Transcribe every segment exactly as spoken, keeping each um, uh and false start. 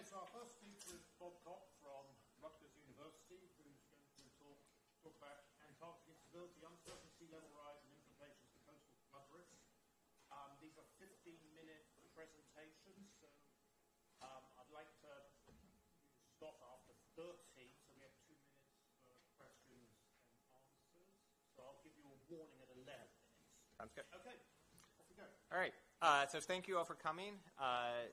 Okay, so our first speaker is Bob Koch from Rutgers University, who's going to talk, talk about Antarctic instability, uncertain sea level rise, and implications for coastal flood risk. Um, these are fifteen minute presentations, so um, I'd like to stop after thirty, so we have two minutes for questions and answers. So I'll give you a warning at eleven minutes. Sounds good. Okay, off we go. All right, uh, so thank you all for coming. Uh,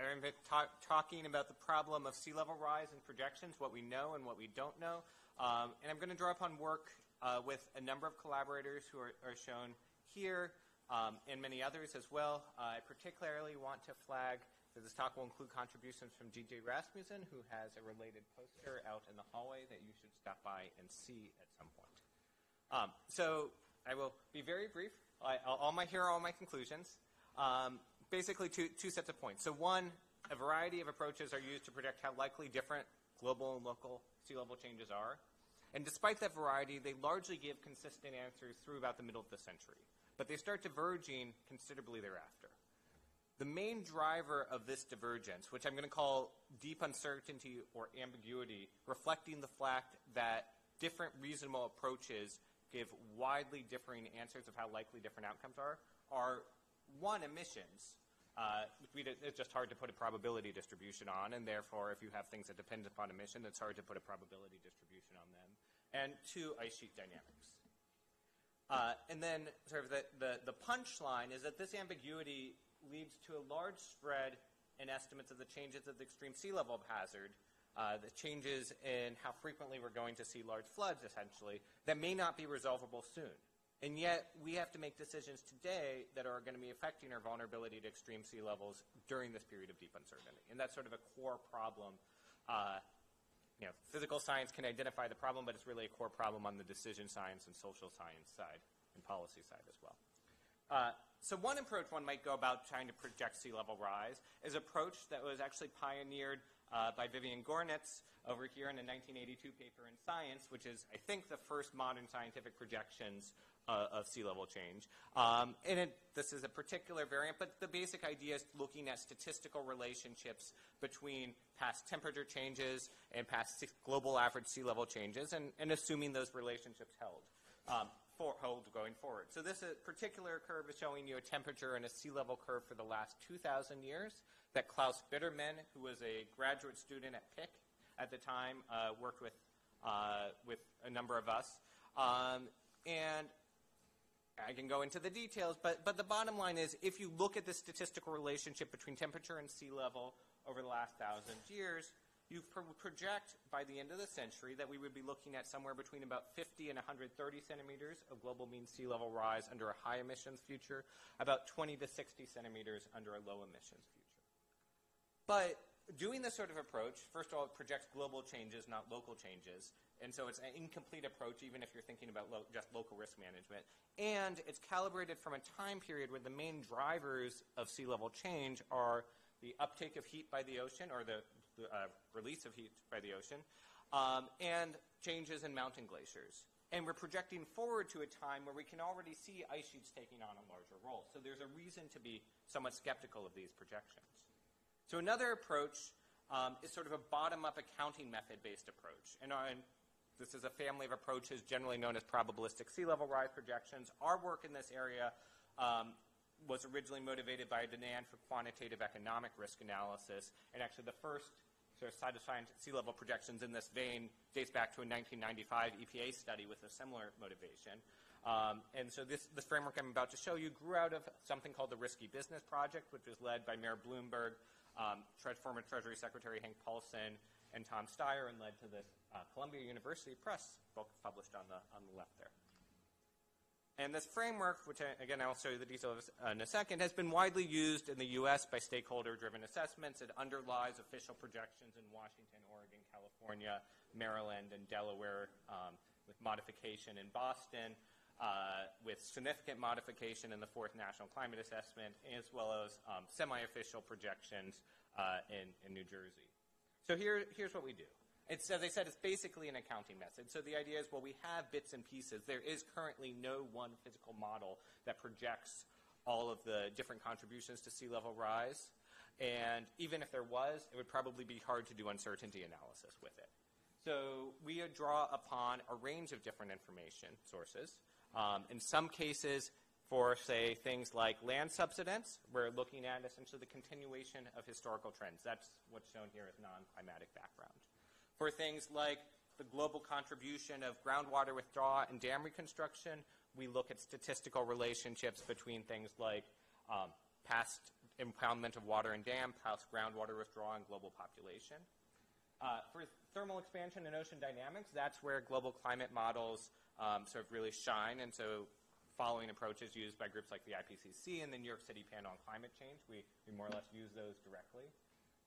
I'm talk, talking about the problem of sea level rise and projections, what we know and what we don't know. Um, and I'm going to draw upon work uh, with a number of collaborators who are, are shown here um, and many others as well. Uh, I particularly want to flag that this talk will include contributions from G J Rasmussen, who has a related poster out in the hallway that you should stop by and see at some point. Um, so I will be very brief. I, all my, here are all my conclusions. Um, Basically, two, two sets of points. So one, a variety of approaches are used to predict how likely different global and local sea level changes are. And despite that variety, they largely give consistent answers through about the middle of the century. But they start diverging considerably thereafter. The main driver of this divergence, which I'm going to call deep uncertainty or ambiguity, reflecting the fact that different reasonable approaches give widely differing answers of how likely different outcomes are, are one, emissions. Uh, it's just hard to put a probability distribution on, and therefore, if you have things that depend upon emission, it's hard to put a probability distribution on them. And two, ice sheet dynamics. Uh, and then sort of the, the, the punchline is that this ambiguity leads to a large spread in estimates of the changes of the extreme sea level of hazard, uh, the changes in how frequently we're going to see large floods, essentially, that may not be resolvable soon. And yet, we have to make decisions today that are going to be affecting our vulnerability to extreme sea levels during this period of deep uncertainty. And that's sort of a core problem. Uh, you know, physical science can identify the problem, but it's really a core problem on the decision science and social science side and policy side as well. Uh, so one approach one might go about trying to project sea level rise is an approach that was actually pioneered Uh, by Vivian Gornitz over here in a nineteen eighty-two paper in Science, which is, I think, the first modern scientific projections uh, of sea level change. Um, and it, this is a particular variant, but the basic idea is looking at statistical relationships between past temperature changes and past global average sea level changes and, and assuming those relationships held. Um, for, hold going forward. So this uh, particular curve is showing you a temperature and a sea level curve for the last two thousand years. That Klaus Bittermann, who was a graduate student at P I C at the time, uh, worked with, uh, with a number of us. Um, and I can go into the details, but, but the bottom line is if you look at the statistical relationship between temperature and sea level over the last thousand years, you pro project by the end of the century that we would be looking at somewhere between about fifty and one hundred thirty centimeters of global mean sea level rise under a high emissions future, about twenty to sixty centimeters under a low emissions future. But doing this sort of approach, first of all, it projects global changes, not local changes. And so it's an incomplete approach, even if you're thinking about lo just local risk management. And it's calibrated from a time period where the main drivers of sea level change are the uptake of heat by the ocean or the uh, release of heat by the ocean um, and changes in mountain glaciers. And we're projecting forward to a time where we can already see ice sheets taking on a larger role. So there's a reason to be somewhat skeptical of these projections. So another approach um, is sort of a bottom-up accounting method-based approach. And, uh, and this is a family of approaches generally known as probabilistic sea level rise projections. Our work in this area um, was originally motivated by a demand for quantitative economic risk analysis. And actually the first sort of side of science sea level projections in this vein dates back to a nineteen ninety-five E P A study with a similar motivation. Um, and so this, this framework I'm about to show you grew out of something called the Risky Business Project, which was led by Mayor Bloomberg, Um, former Treasury Secretary Hank Paulson and Tom Steyer, and led to this uh, Columbia University Press book published on the, on the left there. And this framework, which I, again I'll show you the details uh, in a second, has been widely used in the U S by stakeholder-driven assessments. It underlies official projections in Washington, Oregon, California, Maryland, and Delaware, um, with modification in Boston, Uh, with significant modification in the fourth National Climate Assessment, as well as um, semi-official projections uh, in, in New Jersey. So here, here's what we do. It's, as I said, it's basically an accounting method. So the idea is, well, we have bits and pieces. There is currently no one physical model that projects all of the different contributions to sea level rise. And even if there was, it would probably be hard to do uncertainty analysis with it. So we draw upon a range of different information sources. Um, in some cases, for, say, things like land subsidence, we're looking at essentially the continuation of historical trends. That's what's shown here as non-climatic background. For things like the global contribution of groundwater withdrawal and dam reconstruction, we look at statistical relationships between things like um, past impoundment of water and dam, past groundwater withdrawal, and global population. Uh, for thermal expansion and ocean dynamics, that's where global climate models um, sort of really shine. And so following approaches used by groups like the I P C C and the New York City Panel on Climate Change, we, we more or less use those directly.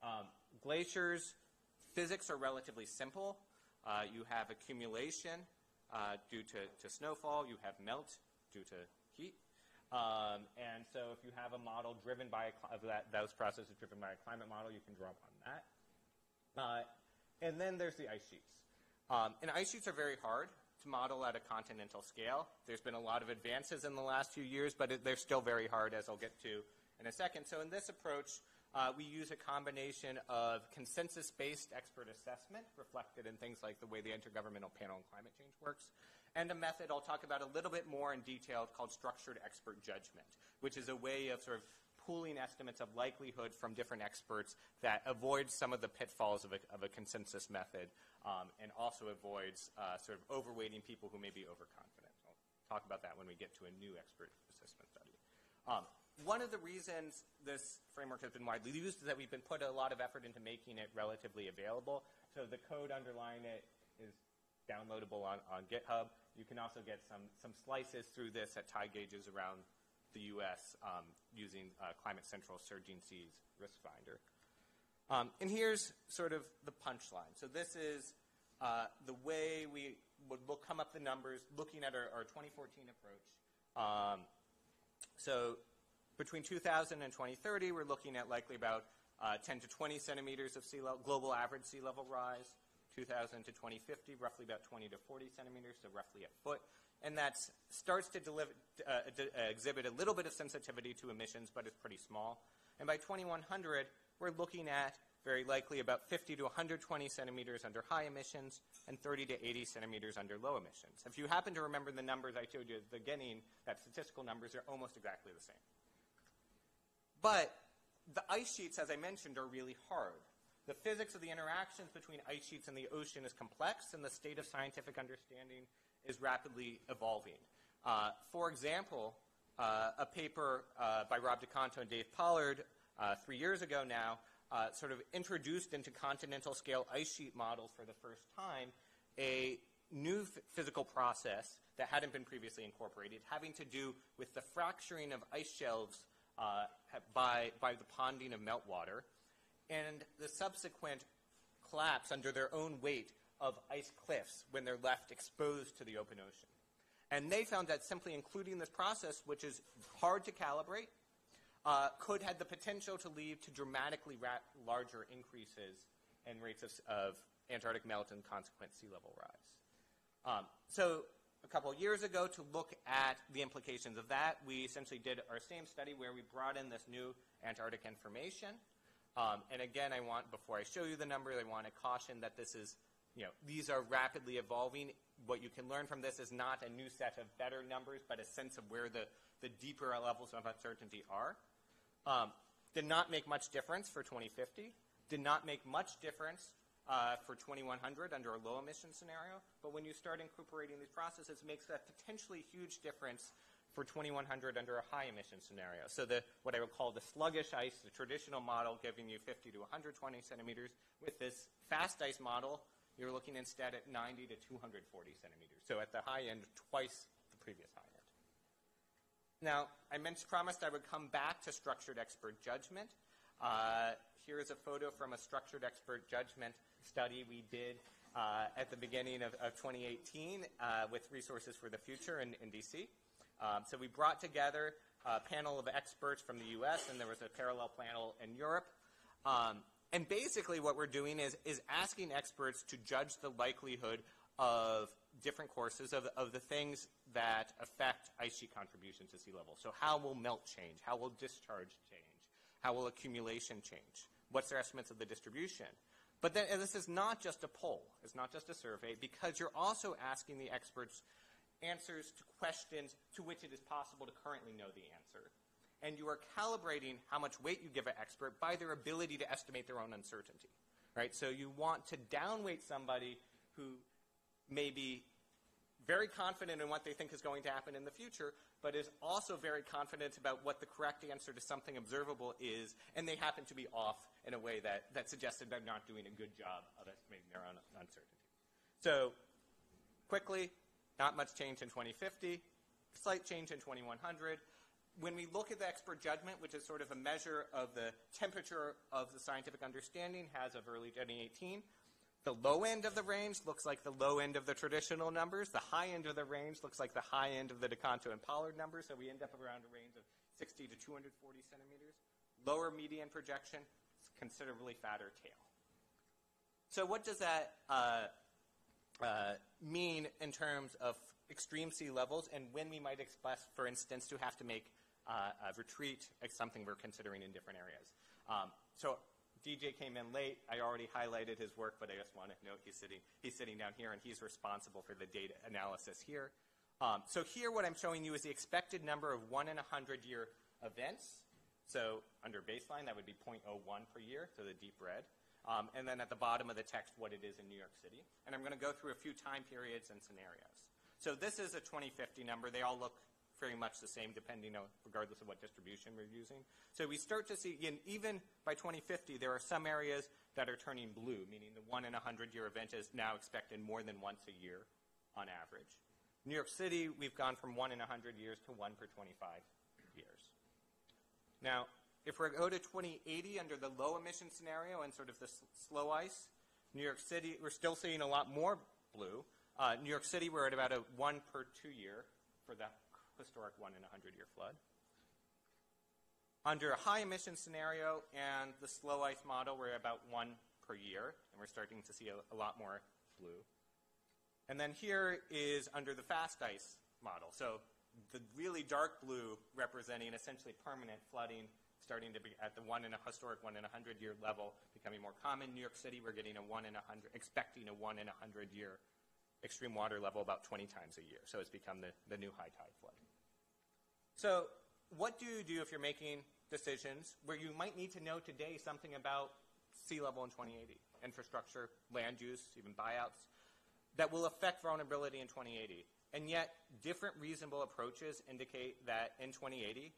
Um, glaciers, physics are relatively simple. Uh, you have accumulation uh, due to, to snowfall. You have melt due to heat. Um, and so if you have a model driven by, a, that, those processes driven by a climate model, you can draw upon that. Uh, and then there's the ice sheets. Um, and ice sheets are very hard to model at a continental scale. There's been a lot of advances in the last few years, but it, they're still very hard, as I'll get to in a second. So in this approach, uh, we use a combination of consensus-based expert assessment, reflected in things like the way the Intergovernmental Panel on Climate Change works, and a method I'll talk about a little bit more in detail called structured expert judgment, which is a way of sort of pooling estimates of likelihood from different experts that avoids some of the pitfalls of a, of a consensus method um, and also avoids uh, sort of overweighting people who may be overconfident. I'll talk about that when we get to a new expert assessment study. Um, one of the reasons this framework has been widely used is that we've been put a lot of effort into making it relatively available. So the code underlying it is downloadable on, on GitHub. You can also get some, some slices through this at tide gauges around the U S um, using uh, Climate Central Surging Seas Risk Finder. Um, and here's sort of the punchline. So this is uh, the way we would look, come up the numbers looking at our, our twenty fourteen approach. Um, so between two thousand and twenty thirty, we're looking at likely about uh, ten to twenty centimeters of sea level, global average sea level rise. two thousand to twenty fifty, roughly about twenty to forty centimeters, so roughly a foot. And that starts to deliver, uh, d uh, exhibit a little bit of sensitivity to emissions, but it's pretty small. And by twenty one hundred, we're looking at very likely about fifty to one hundred twenty centimeters under high emissions and thirty to eighty centimeters under low emissions. If you happen to remember the numbers I showed you at the beginning, that statistical numbers are almost exactly the same. But the ice sheets, as I mentioned, are really hard. The physics of the interactions between ice sheets and the ocean is complex, and the state of scientific understanding is rapidly evolving. Uh, for example, uh, a paper uh, by Rob DeConto and Dave Pollard uh, three years ago now uh, sort of introduced into continental scale ice sheet models for the first time a new physical process that hadn't been previously incorporated, having to do with the fracturing of ice shelves uh, by, by the ponding of meltwater, and the subsequent collapse under their own weight of ice cliffs when they're left exposed to the open ocean. And they found that simply including this process, which is hard to calibrate, uh, could have the potential to lead to dramatically larger increases in rates of, of Antarctic melt and consequent sea level rise. Um, so a couple of years ago, to look at the implications of that, we essentially did our same study where we brought in this new Antarctic information. Um, and again, I want, before I show you the number, I want to caution that this is, you know, these are rapidly evolving. What you can learn from this is not a new set of better numbers, but a sense of where the, the deeper levels of uncertainty are. Um, did not make much difference for twenty fifty. Did not make much difference uh, for twenty one hundred under a low emission scenario. But when you start incorporating these processes, it makes a potentially huge difference for twenty one hundred under a high emission scenario. So the, what I would call the sluggish ice, the traditional model giving you fifty to one hundred twenty centimeters, with this fast ice model, you're looking instead at ninety to two hundred forty centimeters. So at the high end, twice the previous high end. Now, I promised I would come back to structured expert judgment. Uh, here is a photo from a structured expert judgment study we did uh, at the beginning of, of twenty eighteen uh, with Resources for the Future in, in D C Um, so we brought together a panel of experts from the U S, and there was a parallel panel in Europe. Um, and basically what we're doing is, is asking experts to judge the likelihood of different courses of, of the things that affect ice sheet contributions to sea level. So how will melt change? How will discharge change? How will accumulation change? What's their estimates of the distribution? But then, and this is not just a poll. It's not just a survey, because you're also asking the experts answers to questions to which it is possible to currently know the answer. And you are calibrating how much weight you give an expert by their ability to estimate their own uncertainty, right? So you want to downweight somebody who may be very confident in what they think is going to happen in the future, but is also very confident about what the correct answer to something observable is, and they happen to be off in a way that, that suggested they're not doing a good job of estimating their own uncertainty. So quickly, not much change in twenty fifty, slight change in twenty one hundred. When we look at the expert judgment, which is sort of a measure of the temperature of the scientific understanding as of early twenty eighteen, the low end of the range looks like the low end of the traditional numbers. The high end of the range looks like the high end of the DeConto and Pollard numbers. So we end up around a range of sixty to two hundred forty centimeters. Lower median projection, considerably fatter tail. So what does that uh, uh, mean in terms of extreme sea levels and when we might expect, for instance, to have to make uh, a retreat, something we're considering in different areas? Um, so. D J came in late. I already highlighted his work, but I just want to note he's sitting, he's sitting down here, and he's responsible for the data analysis here. Um, so here what I'm showing you is the expected number of one in one hundred year events. So under baseline, that would be zero point zero one per year, so the deep red. Um, and then at the bottom of the text, what it is in New York City. And I'm going to go through a few time periods and scenarios. So this is a twenty fifty number. They all look very much the same, depending on, regardless of what distribution we're using. So we start to see, and even by twenty fifty, there are some areas that are turning blue, meaning the one in one hundred year event is now expected more than once a year on average. New York City, we've gone from one in one hundred years to one per twenty-five years. Now, if we go to twenty eighty under the low emission scenario and sort of the slow ice, New York City, we're still seeing a lot more blue. Uh, New York City, we're at about a one per two year for that historic one in one hundred year flood. Under a high emission scenario and the slow ice model, we're about one per year, and we're starting to see a, a lot more blue. And then here is under the fast ice model. So the really dark blue representing essentially permanent flooding, starting to be at the one in a historic one in one hundred year level, becoming more common. New York City, we're getting a one in one hundred, expecting a one in one hundred year extreme water level about twenty times a year. So it's become the, the new high tide flood. So what do you do if you're making decisions where you might need to know today something about sea level in twenty eighty, infrastructure, land use, even buyouts, that will affect vulnerability in twenty eighty? And yet different reasonable approaches indicate that in twenty eighty,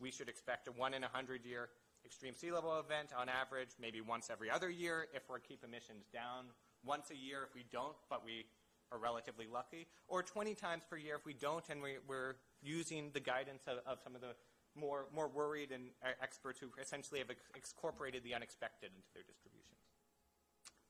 we should expect a one in one hundred year extreme sea level event on average, maybe once every other year if we keep emissions down, once a year if we don't, but we are relatively lucky, or twenty times per year if we don't, and we, we're using the guidance of, of some of the more, more worried and uh, experts who essentially have ex incorporated the unexpected into their distributions.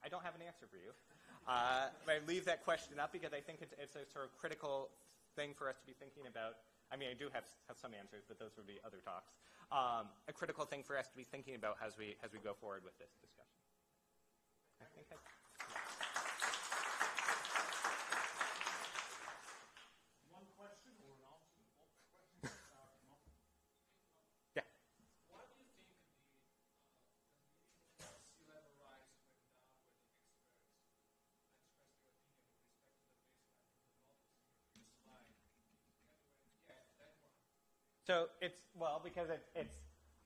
I don't have an answer for you, uh, but I leave that question up because I think it's, it's a sort of critical thing for us to be thinking about. I mean, I do have, have some answers, but those would be other talks. Um, a critical thing for us to be thinking about as we, as we go forward with this discussion. I think I, So it's, well, because it, it's,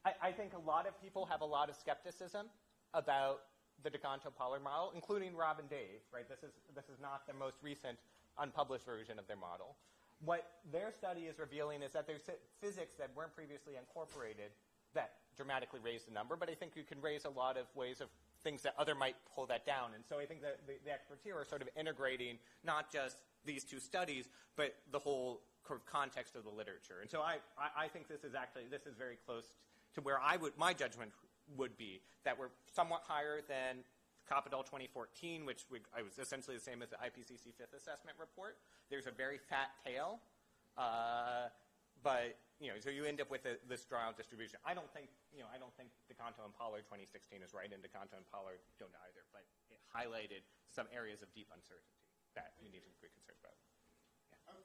I, I think a lot of people have a lot of skepticism about the DeConto-Pollard model, including Rob and Dave, right? This is, this is not their most recent unpublished version of their model. What their study is revealing is that there's physics that weren't previously incorporated that dramatically raise the number, but I think you can raise a lot of ways of things that other might pull that down. And so I think that the, the experts here are sort of integrating not just these two studies, but the whole context of the literature. And so I, I think this is actually, this is very close to where I would, my judgment would be, that we're somewhat higher than Coppedall twenty fourteen, which we, I was essentially the same as the I P C C fifth assessment report. There's a very fat tail, uh, but, you know, so you end up with a, this dry-out distribution. I don't think, you know, I don't think DeConto and Pollard twenty sixteen is right, and DeConto and Pollard don't either, but it highlighted some areas of deep uncertainty that we need to be concerned about.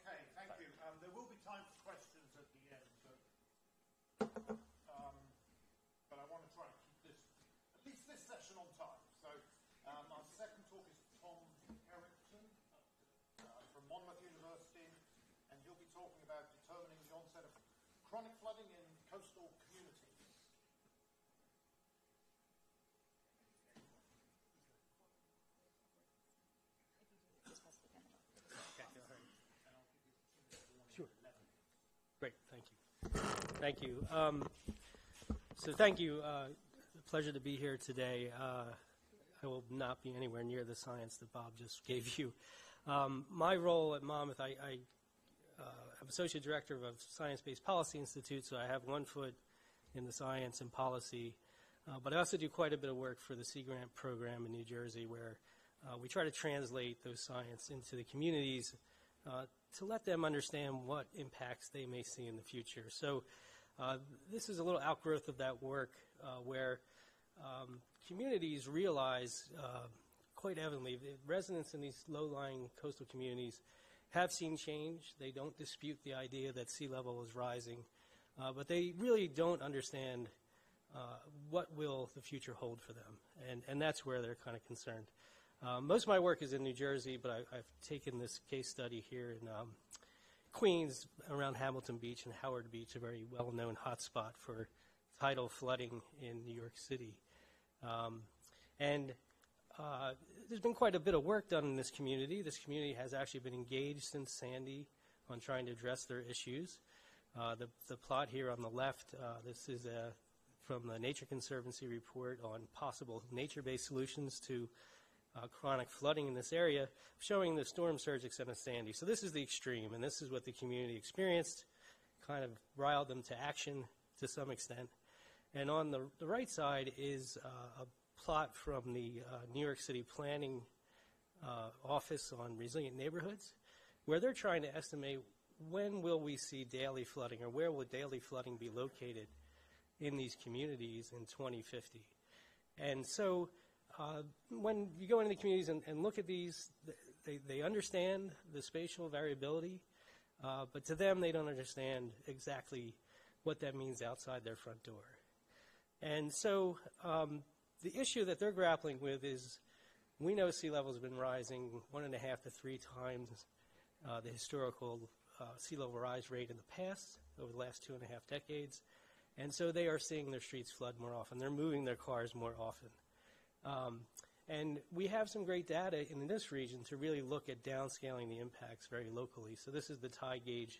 Okay, thank you. Um, there will be time for questions at the end, but, um, but I want Thank you. Um, so thank you. Uh, pleasure to be here today. Uh, I will not be anywhere near the science that Bob just gave you. Um, my role at Monmouth, I, I uh, I'm associate director of a science-based policy institute, so I have one foot in the science and policy. Uh, but I also do quite a bit of work for the Sea Grant program in New Jersey, where uh, we try to translate those science into the communities uh, to let them understand what impacts they may see in the future. So uh, this is a little outgrowth of that work uh, where um, communities realize uh, quite evidently that residents in these low-lying coastal communities have seen change. They don't dispute the idea that sea level is rising, uh, but they really don't understand uh, what will the future hold for them, and, and that's where they're kind of concerned. Uh, most of my work is in New Jersey, but I, I've taken this case study here in um, Queens around Hamilton Beach and Howard Beach, a very well-known hotspot for tidal flooding in New York City. Um, and uh, there's been quite a bit of work done in this community. This community has actually been engaged since Sandy on trying to address their issues. Uh, the, the plot here on the left, uh, this is a, from the Nature Conservancy report on possible nature-based solutions to Uh, chronic flooding in this area, showing the storm surge extent of Sandy. So this is the extreme, and this is what the community experienced, kind of riled them to action to some extent. And on the, the right side is uh, a plot from the uh, New York City Planning uh, Office on Resilient Neighborhoods, where they're trying to estimate when will we see daily flooding, or where will daily flooding be located in these communities in twenty fifty. And so Uh, when you go into the communities and, and look at these, they, they understand the spatial variability, uh, but to them they don't understand exactly what that means outside their front door. And so um, the issue that they're grappling with is, we know sea level has been rising one and a half to three times uh, the historical uh, sea level rise rate in the past, over the last two and a half decades, and so they are seeing their streets flood more often. They're moving their cars more often. Um, and we have some great data in this region to really look at downscaling the impacts very locally. So this is the tide gauge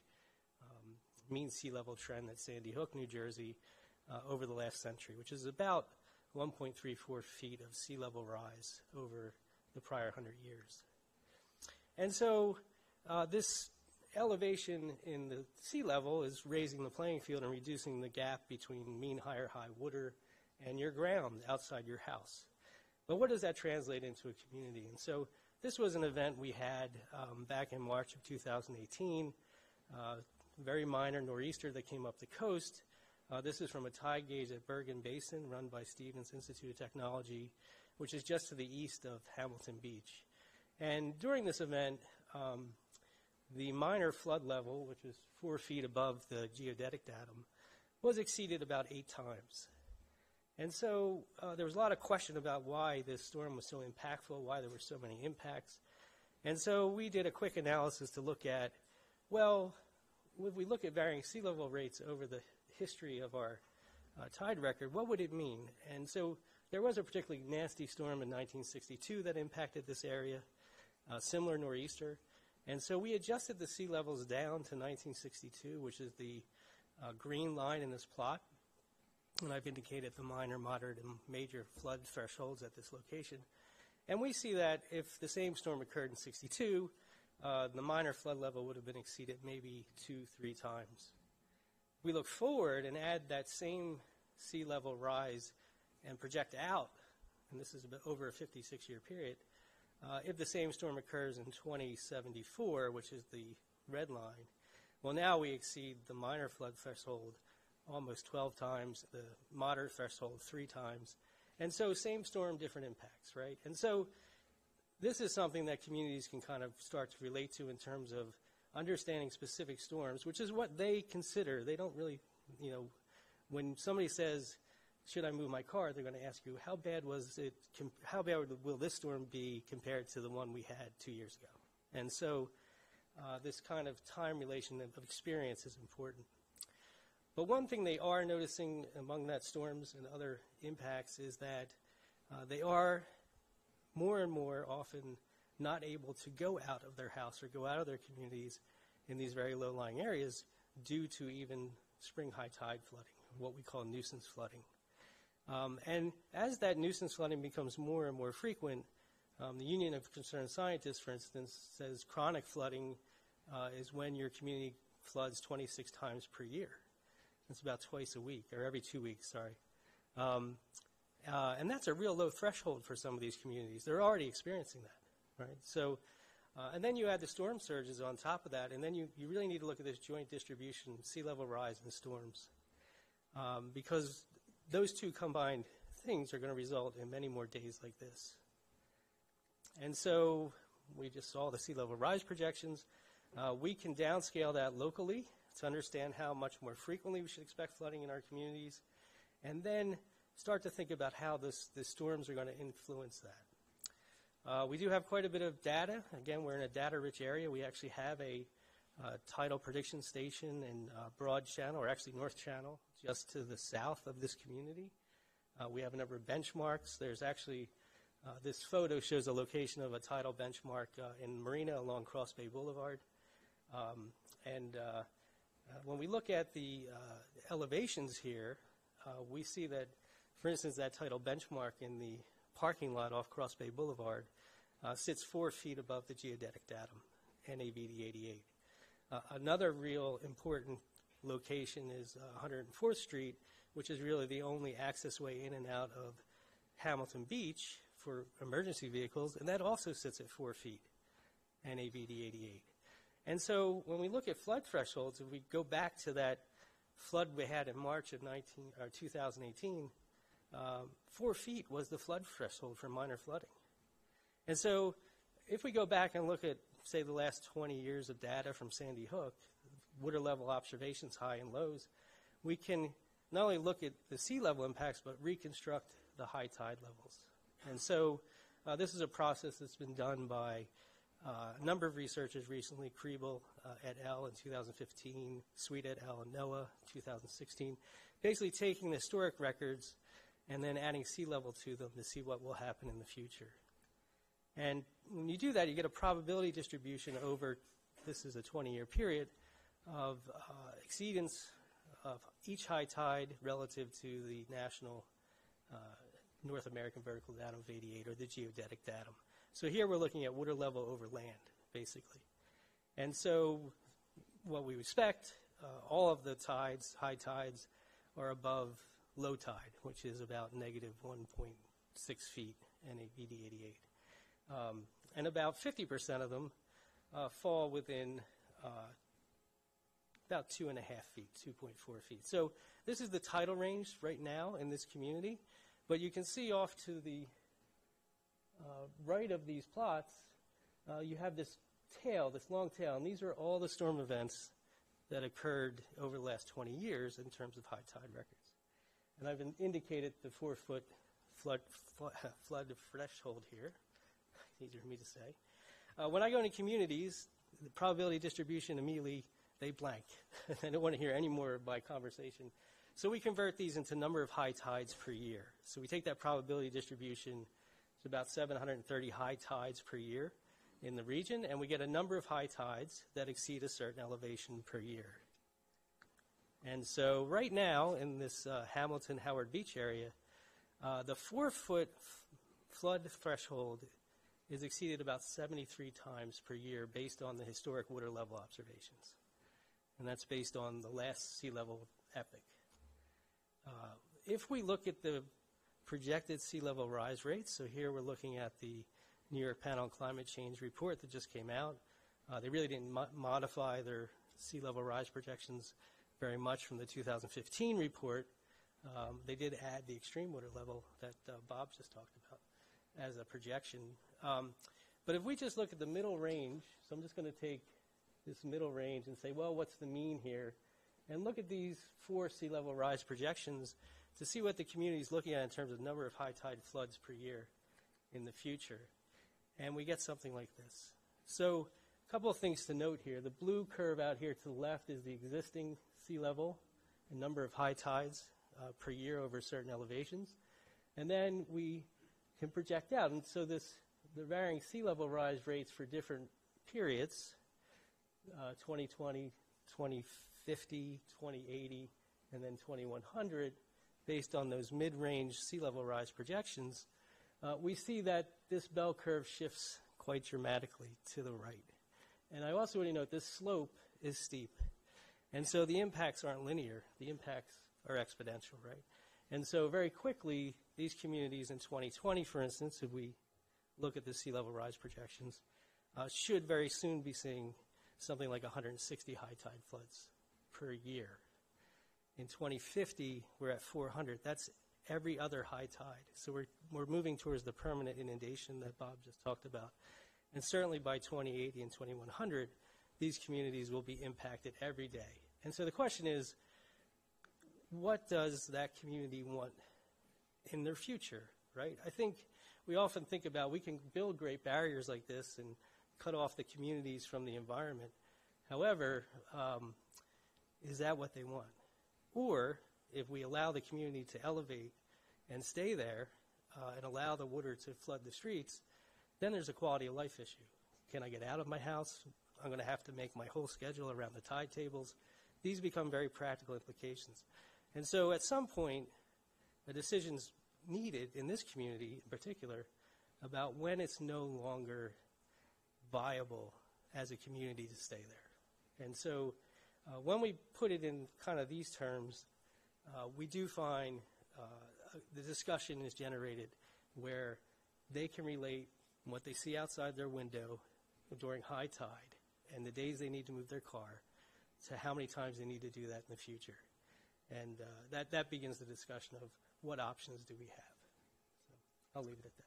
um, mean sea level trend at Sandy Hook, New Jersey, uh, over the last century, which is about one point three four feet of sea level rise over the prior one hundred years. And so uh, this elevation in the sea level is raising the playing field and reducing the gap between mean high or high water and your ground outside your house. But what does that translate into a community? And so this was an event we had um, back in March of two thousand eighteen, uh, very minor nor'easter that came up the coast. Uh, this is from a tide gauge at Bergen Basin run by Stevens Institute of Technology, which is just to the east of Hamilton Beach. And during this event, um, the minor flood level, which is four feet above the geodetic datum, was exceeded about eight times. And so uh, there was a lot of question about why this storm was so impactful, why there were so many impacts. And so we did a quick analysis to look at, well, if we look at varying sea level rates over the history of our uh, tide record, what would it mean? And so there was a particularly nasty storm in nineteen sixty-two that impacted this area, uh, similar nor'easter. And so we adjusted the sea levels down to nineteen sixty-two, which is the uh, green line in this plot. And I've indicated the minor, moderate, and major flood thresholds at this location. And we see that if the same storm occurred in sixty-two, uh, the minor flood level would have been exceeded maybe two, three times. We look forward and add that same sea level rise and project out, and this is over a fifty-six year period, uh, if the same storm occurs in twenty seventy-four, which is the red line, well, now we exceed the minor flood threshold almost twelve times, the moderate threshold three times. And so same storm, different impacts, right? And so this is something that communities can kind of start to relate to in terms of understanding specific storms, which is what they consider. They don't really, you know, when somebody says, should I move my car? They're gonna ask you, how bad was it, how bad will this storm be compared to the one we had two years ago? And so uh, this kind of time relation of experience is important. But one thing they are noticing among that storms and other impacts is that uh, they are more and more often not able to go out of their house or go out of their communities in these very low-lying areas due to even spring high tide flooding, what we call nuisance flooding. Um, and as that nuisance flooding becomes more and more frequent, um, the Union of Concerned Scientists, for instance, says chronic flooding uh, is when your community floods twenty-six times per year. It's about twice a week, or every two weeks, sorry. Um, uh, and that's a real low threshold for some of these communities. They're already experiencing that, right? So, uh, and then you add the storm surges on top of that, and then you, you really need to look at this joint distribution, sea level rise and storms, um, because those two combined things are going to result in many more days like this. And so we just saw the sea level rise projections. Uh, we can downscale that locally to understand how much more frequently we should expect flooding in our communities, and then start to think about how this, the storms are going to influence that. Uh, we do have quite a bit of data. Again, we're in a data-rich area. We actually have a uh, tidal prediction station in uh, Broad Channel, or actually North Channel, just to the south of this community. Uh, we have a number of benchmarks. There's actually, uh, this photo shows a location of a tidal benchmark uh, in Marina along Cross Bay Boulevard. Um, and uh, uh, when we look at the uh, elevations here, uh, we see that, for instance, that tidal benchmark in the parking lot off Cross Bay Boulevard uh, sits four feet above the geodetic datum, N A V D eighty-eight. Uh, another real important location is uh, one hundred fourth Street, which is really the only access way in and out of Hamilton Beach for emergency vehicles, and that also sits at four feet, N A V D eighty-eight. And so when we look at flood thresholds, if we go back to that flood we had in March of nineteen, or twenty eighteen, um, four feet was the flood threshold for minor flooding. And so if we go back and look at, say, the last twenty years of data from Sandy Hook, water level observations, high and lows, we can not only look at the sea level impacts, but reconstruct the high tide levels. And so uh, this is a process that's been done by uh, a number of researchers recently, Kriebel uh, et al. In two thousand fifteen, Sweet et al. And NOAA in two thousand sixteen, basically taking the historic records and then adding sea level to them to see what will happen in the future. And when you do that, you get a probability distribution over, this is a twenty-year period, of uh, exceedance of each high tide relative to the national uh, North American vertical datum of eighty-eight, or the geodetic datum. So here we're looking at water level over land, basically. And so what we expect, uh, all of the tides, high tides, are above low tide, which is about negative one point six feet, N A V D eighty-eight. Um, and about fifty percent of them uh, fall within uh, about two and a half feet, two point four feet. So this is the tidal range right now in this community. But you can see off to the uh, right of these plots, uh, you have this tail, this long tail, and these are all the storm events that occurred over the last twenty years in terms of high tide records. And I've indicated the four foot flood, flood, flood threshold here, it's easier for me to say. Uh, when I go into communities, the probability distribution immediately, they blank. I don't want to hear any more of my conversation. So we convert these into number of high tides per year. So we take that probability distribution to about seven hundred thirty high tides per year in the region, and we get a number of high tides that exceed a certain elevation per year. And so right now in this uh, Hamilton Howard Beach area, uh, the four foot flood threshold is exceeded about seventy-three times per year based on the historic water level observations. And that's based on the last sea level epoch. Uh, if we look at the projected sea level rise rates, so here we're looking at the New York Panel on Climate Change report that just came out. Uh, they really didn't mo modify their sea level rise projections very much from the two thousand fifteen report. Um, they did add the extreme water level that uh, Bob just talked about as a projection. Um, but if we just look at the middle range, so I'm just going to take this middle range and say, well, what's the mean here? And look at these four sea level rise projections to see what the community is looking at in terms of number of high tide floods per year in the future. And we get something like this. So a couple of things to note here. The blue curve out here to the left is the existing sea level and number of high tides uh, per year over certain elevations. And then we can project out. And so this, the varying sea level rise rates for different periods, uh, twenty twenty, twenty fifteen, twenty fifty, twenty eighty, and then twenty one hundred, based on those mid-range sea level rise projections, uh, we see that this bell curve shifts quite dramatically to the right. And I also want to note this slope is steep. And so the impacts aren't linear. The impacts are exponential, right? And so very quickly, these communities in twenty twenty, for instance, if we look at the sea level rise projections, uh, should very soon be seeing something like one hundred sixty high tide floods per year. In twenty fifty, we're at four hundred. That's every other high tide. So we're, we're moving towards the permanent inundation that Bob just talked about. And certainly by twenty eighty and twenty one hundred, these communities will be impacted every day. And so the question is, what does that community want in their future, right? I think we often think about we can build great barriers like this and cut off the communities from the environment. However, um, is that what they want? Or if we allow the community to elevate and stay there uh, and allow the water to flood the streets, then there's a quality of life issue. Can I get out of my house? I'm going to have to make my whole schedule around the tide tables. These become very practical implications. And so at some point, a decision's needed in this community in particular about when it's no longer viable as a community to stay there. And so uh, when we put it in kind of these terms, uh, we do find uh, the discussion is generated where they can relate what they see outside their window during high tide and the days they need to move their car to how many times they need to do that in the future. And uh, that, that begins the discussion of what options do we have. So I'll leave it at that.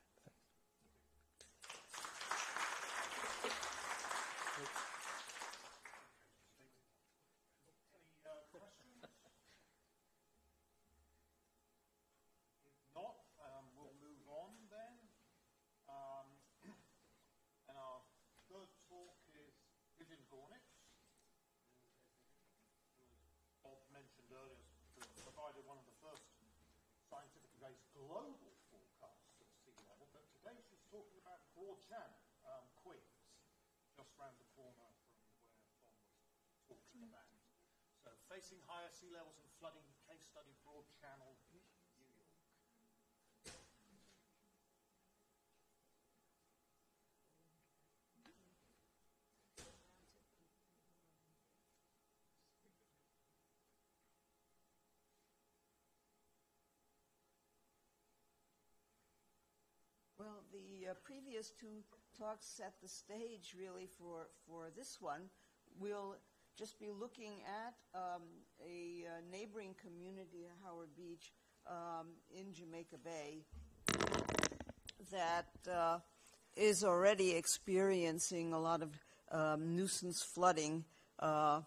Channel, um, Queens, just round the corner from where Tom was talking about. So facing higher sea levels and flooding, case study, Broad Channel, New York. Well, the uh, previous two talks set the stage, really, for, for this one. We'll just be looking at um, a uh, neighboring community, Howard Beach, um, in Jamaica Bay, that uh, is already experiencing a lot of um, nuisance flooding. Uh,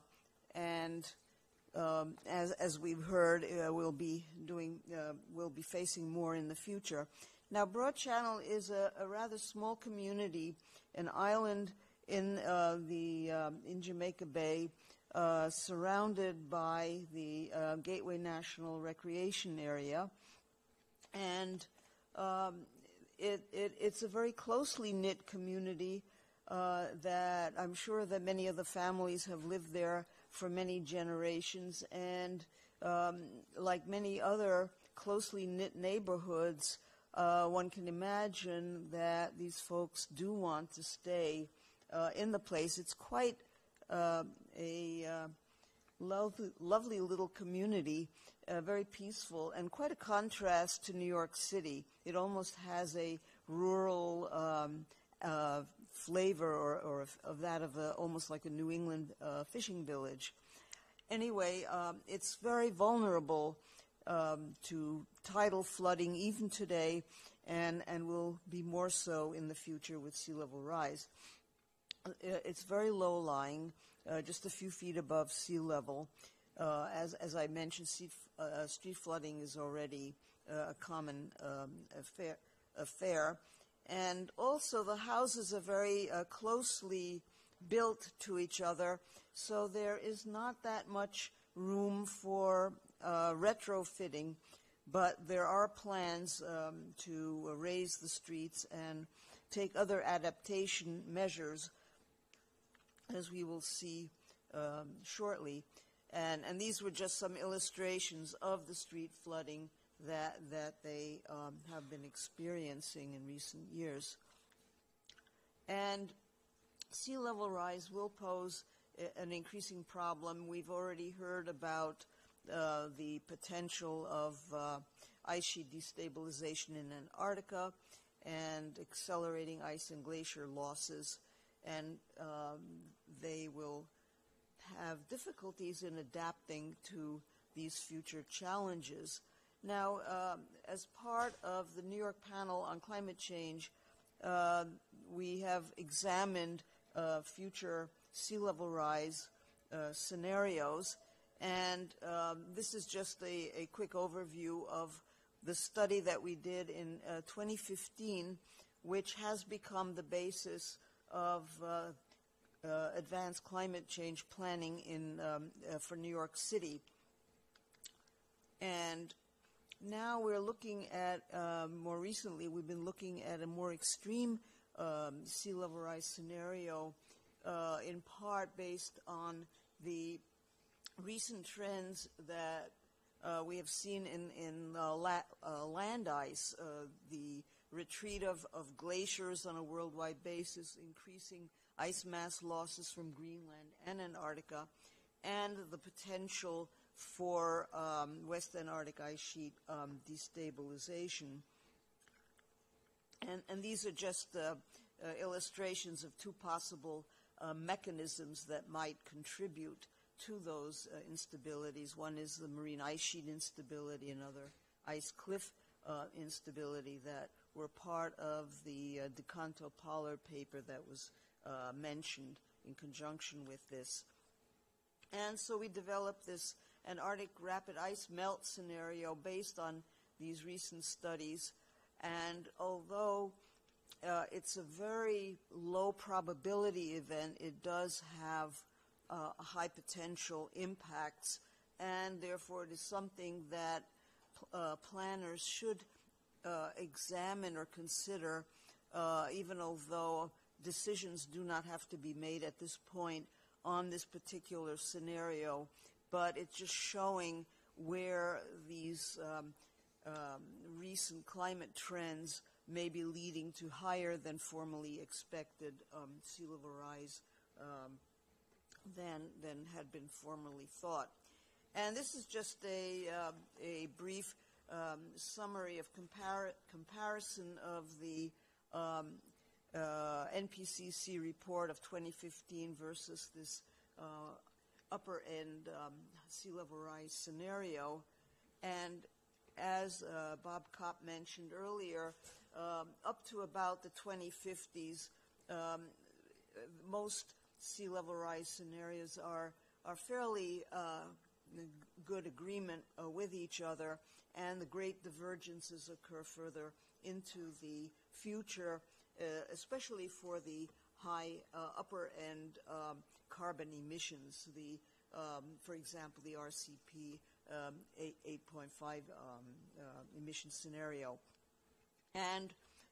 and um, as, as we've heard, uh, we'll be doing, uh, we'll be facing more in the future. Now, Broad Channel is a, a rather small community, an island in uh, the um, in Jamaica Bay, uh, surrounded by the uh, Gateway National Recreation Area, and um, it, it, it's a very closely knit community uh, that I'm sure that many of the families have lived there for many generations, and um, like many other closely knit neighborhoods. Uh, one can imagine that these folks do want to stay uh, in the place. It's quite uh, a uh, lo lovely little community, uh, very peaceful, and quite a contrast to New York City. It almost has a rural um, uh, flavor or, or of, of that of a, almost like a New England uh, fishing village. Anyway, um, it's very vulnerable Um, to tidal flooding even today, and, and will be more so in the future with sea level rise. Uh, it's very low-lying, uh, just a few feet above sea level. Uh, as, as I mentioned, sea f uh, street flooding is already uh, a common um, affair, affair. And also the houses are very uh, closely built to each other, so there is not that much room for Uh, retrofitting, but there are plans um, to uh, raise the streets and take other adaptation measures, as we will see um, shortly. And, and these were just some illustrations of the street flooding that, that they um, have been experiencing in recent years. And sea level rise will pose an increasing problem. We've already heard about uh, the potential of uh, ice sheet destabilization in Antarctica and accelerating ice and glacier losses, and um, they will have difficulties in adapting to these future challenges. Now, uh, as part of the New York Panel on Climate Change, uh, we have examined uh, future sea level rise uh, scenarios, and um, this is just a, a quick overview of the study that we did in uh, twenty fifteen, which has become the basis of uh, uh, advanced climate change planning in, um, uh, for New York City. And now we're looking at, uh, more recently, we've been looking at a more extreme um, sea level rise scenario, Uh, in part based on the recent trends that uh, we have seen in, in uh, la uh, land ice, uh, the retreat of, of glaciers on a worldwide basis, increasing ice mass losses from Greenland and Antarctica, and the potential for um, West Antarctic ice sheet um, destabilization. And, and these are just uh, uh, illustrations of two possible Uh, mechanisms that might contribute to those uh, instabilities. One is the marine ice sheet instability, another ice cliff uh, instability that were part of the uh, DeConto Pollard paper that was uh, mentioned in conjunction with this. And so we developed this Antarctic rapid ice melt scenario based on these recent studies, and although Uh, it's a very low probability event, it does have uh, high potential impacts, and therefore it is something that uh, planners should uh, examine or consider, uh, even although decisions do not have to be made at this point on this particular scenario. But it's just showing where these um, um, recent climate trends may be leading to higher than formally expected um, sea level rise um, than, than had been formerly thought. And this is just a, uh, a brief um, summary of compar comparison of the um, uh, N P C C report of twenty fifteen versus this uh, upper end um, sea level rise scenario. And as uh, Bob Kopp mentioned earlier, um, up to about the twenty fifties, um, most sea level rise scenarios are, are fairly uh, good agreement uh, with each other, and the great divergences occur further into the future, uh, especially for the high uh, upper end um, carbon emissions, the, um, for example, the R C P Um, eight point five um, uh, emission scenario. And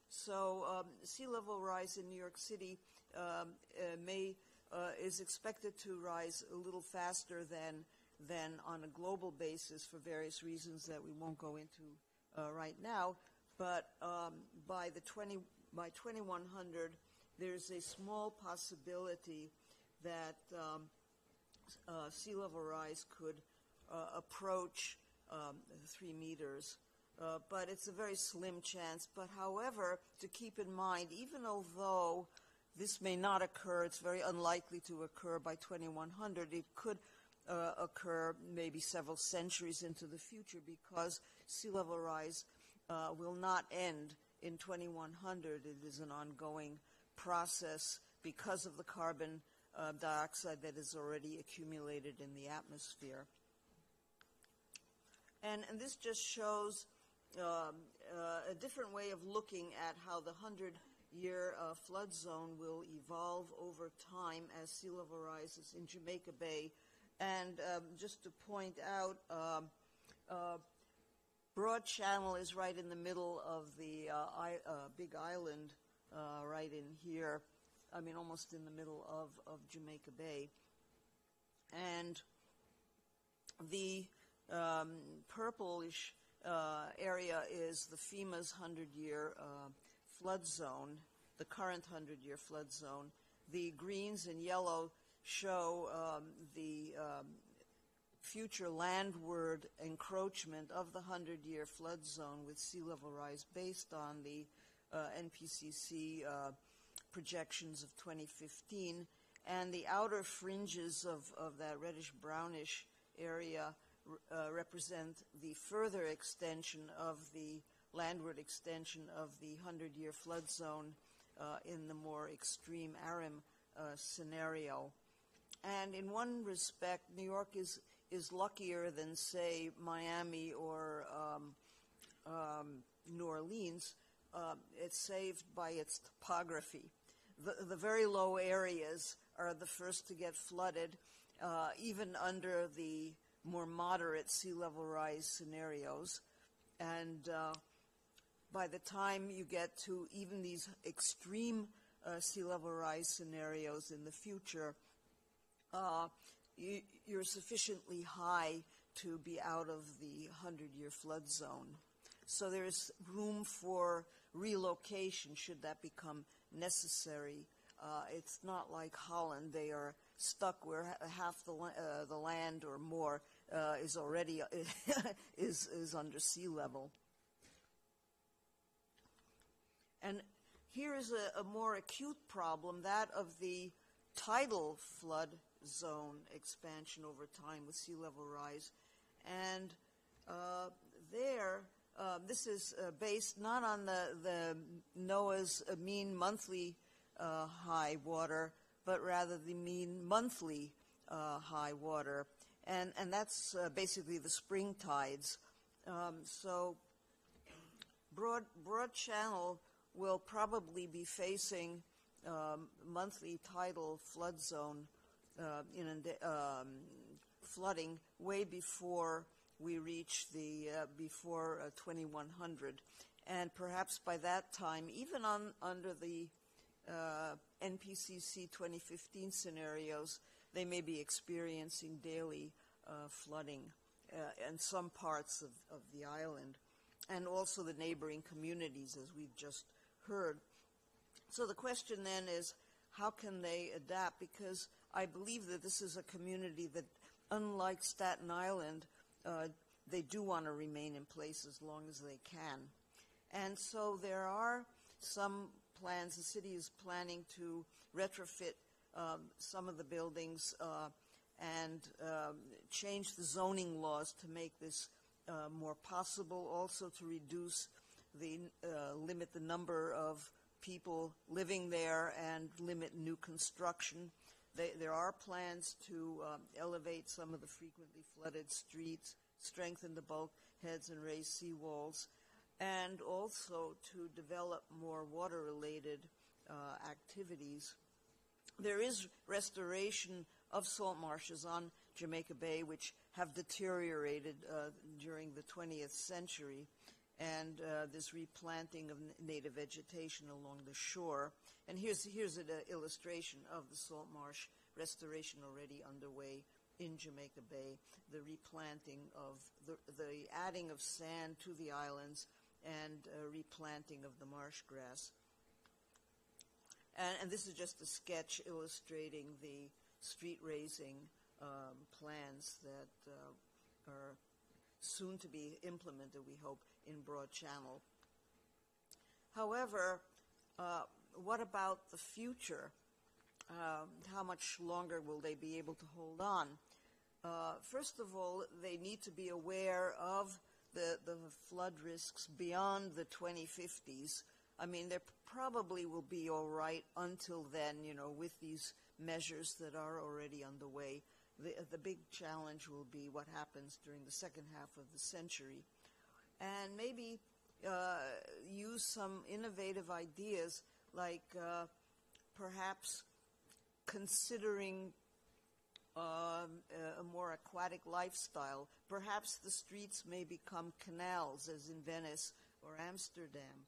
so um, sea level rise in New York City um, uh, may, uh, is expected to rise a little faster than, than on a global basis for various reasons that we won't go into uh, right now. But um, by, the twenty, by twenty-one hundred, there's a small possibility that um, uh, sea level rise could Uh, approach um, three meters, uh, but it's a very slim chance. But however, to keep in mind, even although this may not occur, it's very unlikely to occur by twenty-one hundred, it could uh, occur maybe several centuries into the future, because sea level rise uh, will not end in twenty-one hundred. It is an ongoing process because of the carbon uh, dioxide that is already accumulated in the atmosphere. And, and this just shows um, uh, a different way of looking at how the hundred-year uh, flood zone will evolve over time as sea level rises in Jamaica Bay. And um, just to point out, um, uh, Broad Channel is right in the middle of the uh, I, uh, Big Island, uh, right in here, I mean almost in the middle of, of Jamaica Bay. And The um, purplish uh, area is the FEMA's hundred-year uh, flood zone, the current hundred-year flood zone. The greens and yellow show um, the um, future landward encroachment of the hundred-year flood zone with sea level rise based on the uh, N P C C uh, projections of twenty fifteen. And the outer fringes of, of that reddish-brownish area uh, represent the further extension of the landward extension of the hundred-year flood zone uh, in the more extreme Arim uh, scenario. And in one respect, New York is, is luckier than, say, Miami or um, um, New Orleans. Uh, it's saved by its topography. The, the very low areas are the first to get flooded, uh, even under the more moderate sea level rise scenarios. And uh, by the time you get to even these extreme uh, sea level rise scenarios in the future, uh, you, you're sufficiently high to be out of the hundred-year flood zone. So there is room for relocation should that become necessary. Uh, it's not like Holland. They are stuck where half the, uh, the land or more uh, is already is, is under sea level. And here is a, a more acute problem, that of the tidal flood zone expansion over time with sea level rise. And uh, there... Uh, this is uh, based not on the, the NOAA's uh, mean monthly uh, high water, but rather the mean monthly uh, high water. And, and that's uh, basically the spring tides. Um, so broad, broad Channel will probably be facing um, monthly tidal flood zone uh, inund- um, flooding way before we reach the uh, before uh, twenty-one hundred, and perhaps by that time, even on under the uh, N P C C twenty fifteen scenarios, they may be experiencing daily uh, flooding uh, in some parts of, of the island, and also the neighboring communities, as we've just heard. So the question then is, how can they adapt? Because I believe that this is a community that, unlike Staten Island, Uh, they do want to remain in place as long as they can. And so there are some plans. The city is planning to retrofit um, some of the buildings uh, and um, change the zoning laws to make this uh, more possible, also to reduce the, uh, limit the number of people living there and limit new construction. They, there are plans to um, elevate some of the frequently flooded streets, strengthen the bulkheads and raise seawalls, and also to develop more water-related uh, activities. There is restoration of salt marshes on Jamaica Bay, which have deteriorated uh, during the twentieth century, and uh, this replanting of native vegetation along the shore. And here's, here's an uh, illustration of the salt marsh restoration already underway in Jamaica Bay, the replanting of the, the adding of sand to the islands and uh, replanting of the marsh grass. And, and this is just a sketch illustrating the street raising um, plans that uh, are soon to be implemented, we hope, in Broad Channel. However, uh, what about the future? Uh, how much longer will they be able to hold on? Uh, first of all, they need to be aware of the, the flood risks beyond the twenty fifties. I mean, they probably will be all right until then, you know, with these measures that are already underway. The, the big challenge will be what happens during the second half of the century. And maybe uh, use some innovative ideas, like uh, perhaps considering uh, a more aquatic lifestyle. Perhaps the streets may become canals, as in Venice or Amsterdam,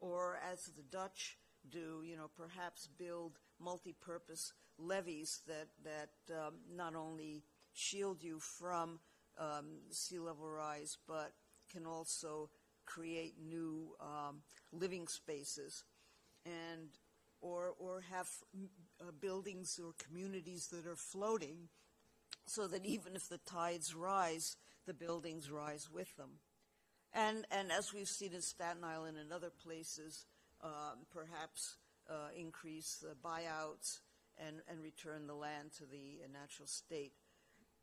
or as the Dutch do, you know, perhaps build multi-purpose levees that, that um, not only shield you from um, sea level rise, but can also create new um, living spaces, and or or have uh, buildings or communities that are floating, so that even if the tides rise, the buildings rise with them. And, and as we've seen in Staten Island and other places, um, perhaps uh, increase the buyouts and, and return the land to the uh, natural state.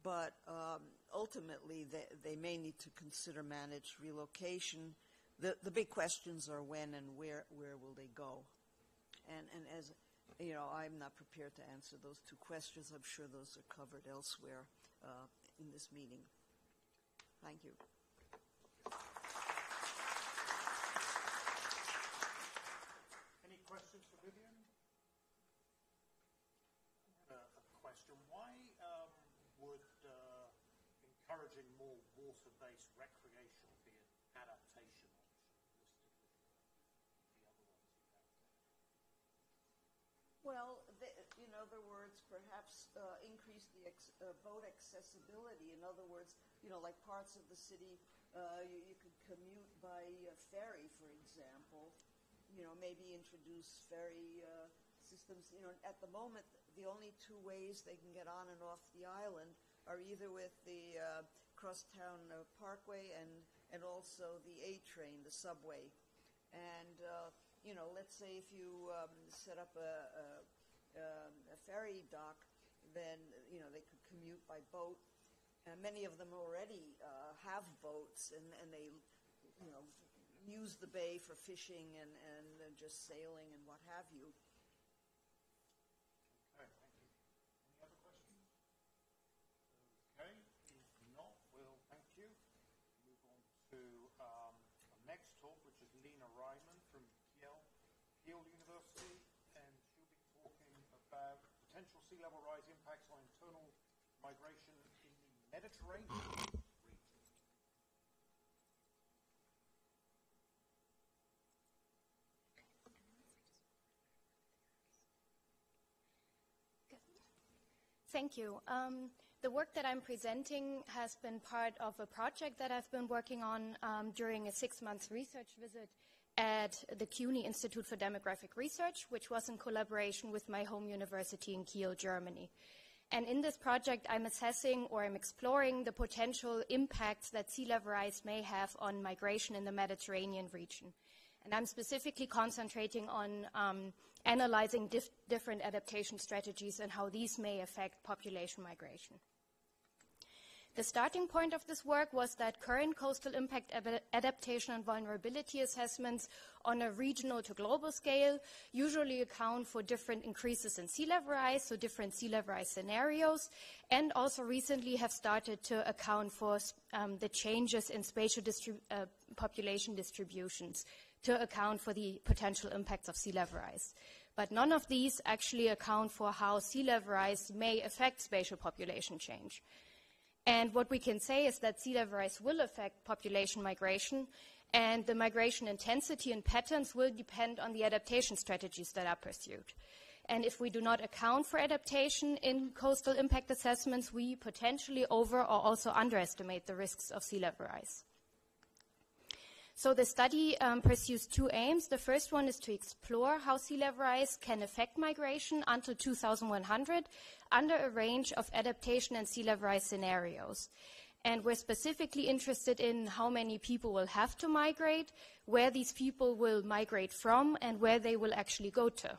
But um, ultimately, they, they may need to consider managed relocation. The, the big questions are when and where, where will they go? And, and as you know, I'm not prepared to answer those two questions. I'm sure those are covered elsewhere uh, in this meeting. Thank you. Any questions for Vivian? Uh, a question. Why um, would uh, encouraging more water-based recreation be an adaptation? Well, the, in other words, perhaps uh, increase the ex uh, boat accessibility. In other words, you know, like parts of the city, uh, you, you could commute by uh, ferry, for example. You know, maybe introduce ferry uh, systems. You know, at the moment, the only two ways they can get on and off the island are either with the uh, Crosstown uh, Parkway and, and also the A train, the subway. And uh, you know, let's say if you um, set up a, a, a ferry dock, then, you know, they could commute by boat. And many of them already uh, have boats, and, and they, you know, use the bay for fishing and, and, and just sailing and what have you. Okay, thank you. Any other questions? Okay, if not, well, thank you. Move on to um, our next talk, which is Lena Ryman from Yale University, and she'll be talking about potential sea level rise impacts on internal migration in the Mediterranean region. Good. Thank you. Um, the work that I'm presenting has been part of a project that I've been working on um, during a six-month research visit at the CUNY Institute for Demographic Research, which was in collaboration with my home university in Kiel, Germany. And in this project, I'm assessing or I'm exploring the potential impacts that sea level rise may have on migration in the Mediterranean region. And I'm specifically concentrating on um, analyzing dif different adaptation strategies and how these may affect population migration. The starting point of this work was that current coastal impact adaptation and vulnerability assessments on a regional to global scale usually account for different increases in sea level rise, so different sea level rise scenarios, and also recently have started to account for um, the changes in spatial distrib uh, population distributions to account for the potential impacts of sea level rise. But none of these actually account for how sea level rise may affect spatial population change. And what we can say is that sea level rise will affect population migration, and the migration intensity and patterns will depend on the adaptation strategies that are pursued. And if we do not account for adaptation in coastal impact assessments, we potentially over or also underestimate the risks of sea level rise. So the study um, pursues two aims. The first one is to explore how sea level rise can affect migration until two thousand one hundred under a range of adaptation and sea level rise scenarios. And we're specifically interested in how many people will have to migrate, where these people will migrate from, and where they will actually go to.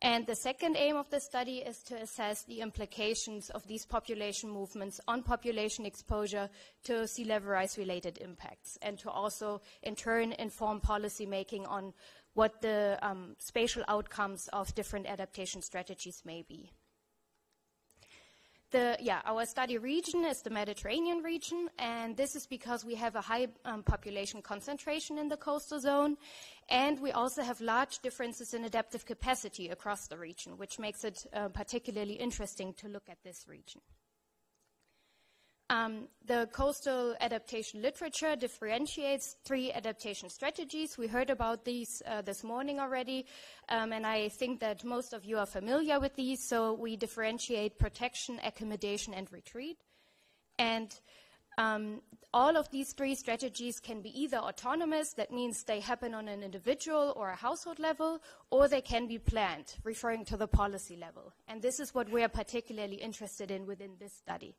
And the second aim of the study is to assess the implications of these population movements on population exposure to sea level rise related impacts, and to also in turn inform policy making on what the um, spatial outcomes of different adaptation strategies may be. The, yeah, our study region is the Mediterranean region, and this is because we have a high um, population concentration in the coastal zone, and we also have large differences in adaptive capacity across the region, which makes it uh, particularly interesting to look at this region. Um, the coastal adaptation literature differentiates three adaptation strategies. We heard about these uh, this morning already, um, and I think that most of you are familiar with these. So we differentiate protection, accommodation, and retreat. And Um, all of these three strategies can be either autonomous, that means they happen on an individual or a household level, or they can be planned, referring to the policy level. And this is what we are particularly interested in within this study.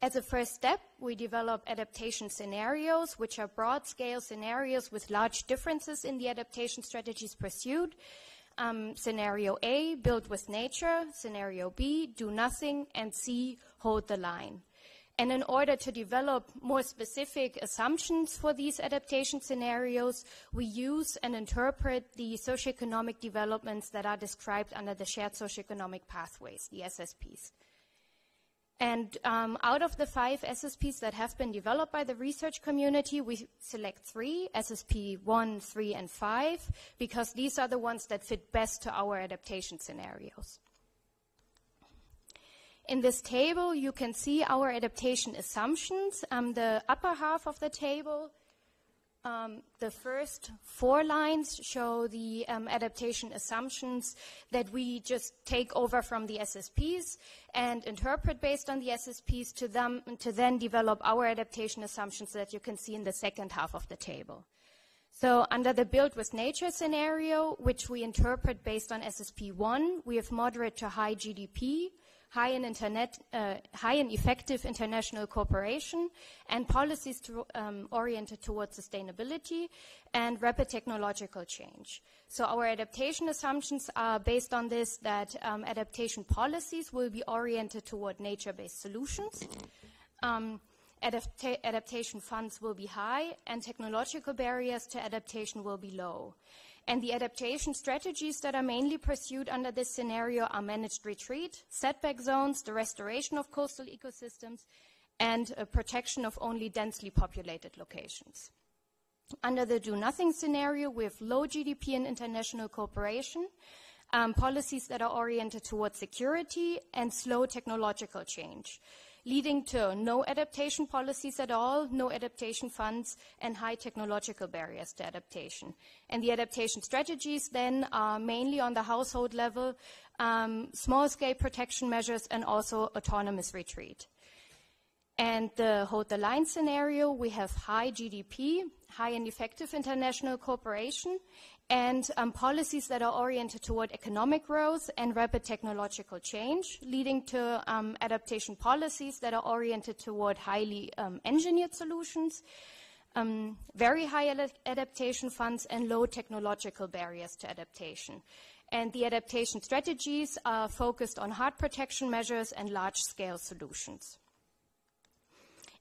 As a first step, we develop adaptation scenarios, which are broad-scale scenarios with large differences in the adaptation strategies pursued. Um, scenario A, build with nature, scenario B, do nothing, and C, hold the line. And in order to develop more specific assumptions for these adaptation scenarios, we use and interpret the socioeconomic developments that are described under the Shared Socioeconomic Pathways, the S S Ps. And um, out of the five S S Ps that have been developed by the research community, we select three, S S P one, three, and five, because these are the ones that fit best to our adaptation scenarios. In this table, you can see our adaptation assumptions. Um, the upper half of the table, um, the first four lines show the um, adaptation assumptions that we just take over from the S S Ps and interpret based on the S S Ps to, them, to then develop our adaptation assumptions that you can see in the second half of the table. So under the build with nature scenario, which we interpret based on S S P one, we have moderate to high G D P, high in, internet, uh, high in effective international cooperation, and policies to, um, oriented towards sustainability and rapid technological change. So our adaptation assumptions are based on this, that um, adaptation policies will be oriented toward nature-based solutions. Um, adapta- adaptation funds will be high, and technological barriers to adaptation will be low. And the adaptation strategies that are mainly pursued under this scenario are managed retreat, setback zones, the restoration of coastal ecosystems, and uh, protection of only densely populated locations. Under the do-nothing scenario, we have low G D P and international cooperation, um, policies that are oriented towards security, and slow technological change, leading to no adaptation policies at all, no adaptation funds, and high technological barriers to adaptation. And the adaptation strategies then are mainly on the household level, um, small-scale protection measures, and also autonomous retreat. And the hold the line scenario, we have high G D P, high and effective international cooperation, and um, policies that are oriented toward economic growth and rapid technological change, leading to um, adaptation policies that are oriented toward highly um, engineered solutions, um, very high ad adaptation funds, and low technological barriers to adaptation. And the adaptation strategies are focused on hard protection measures and large-scale solutions.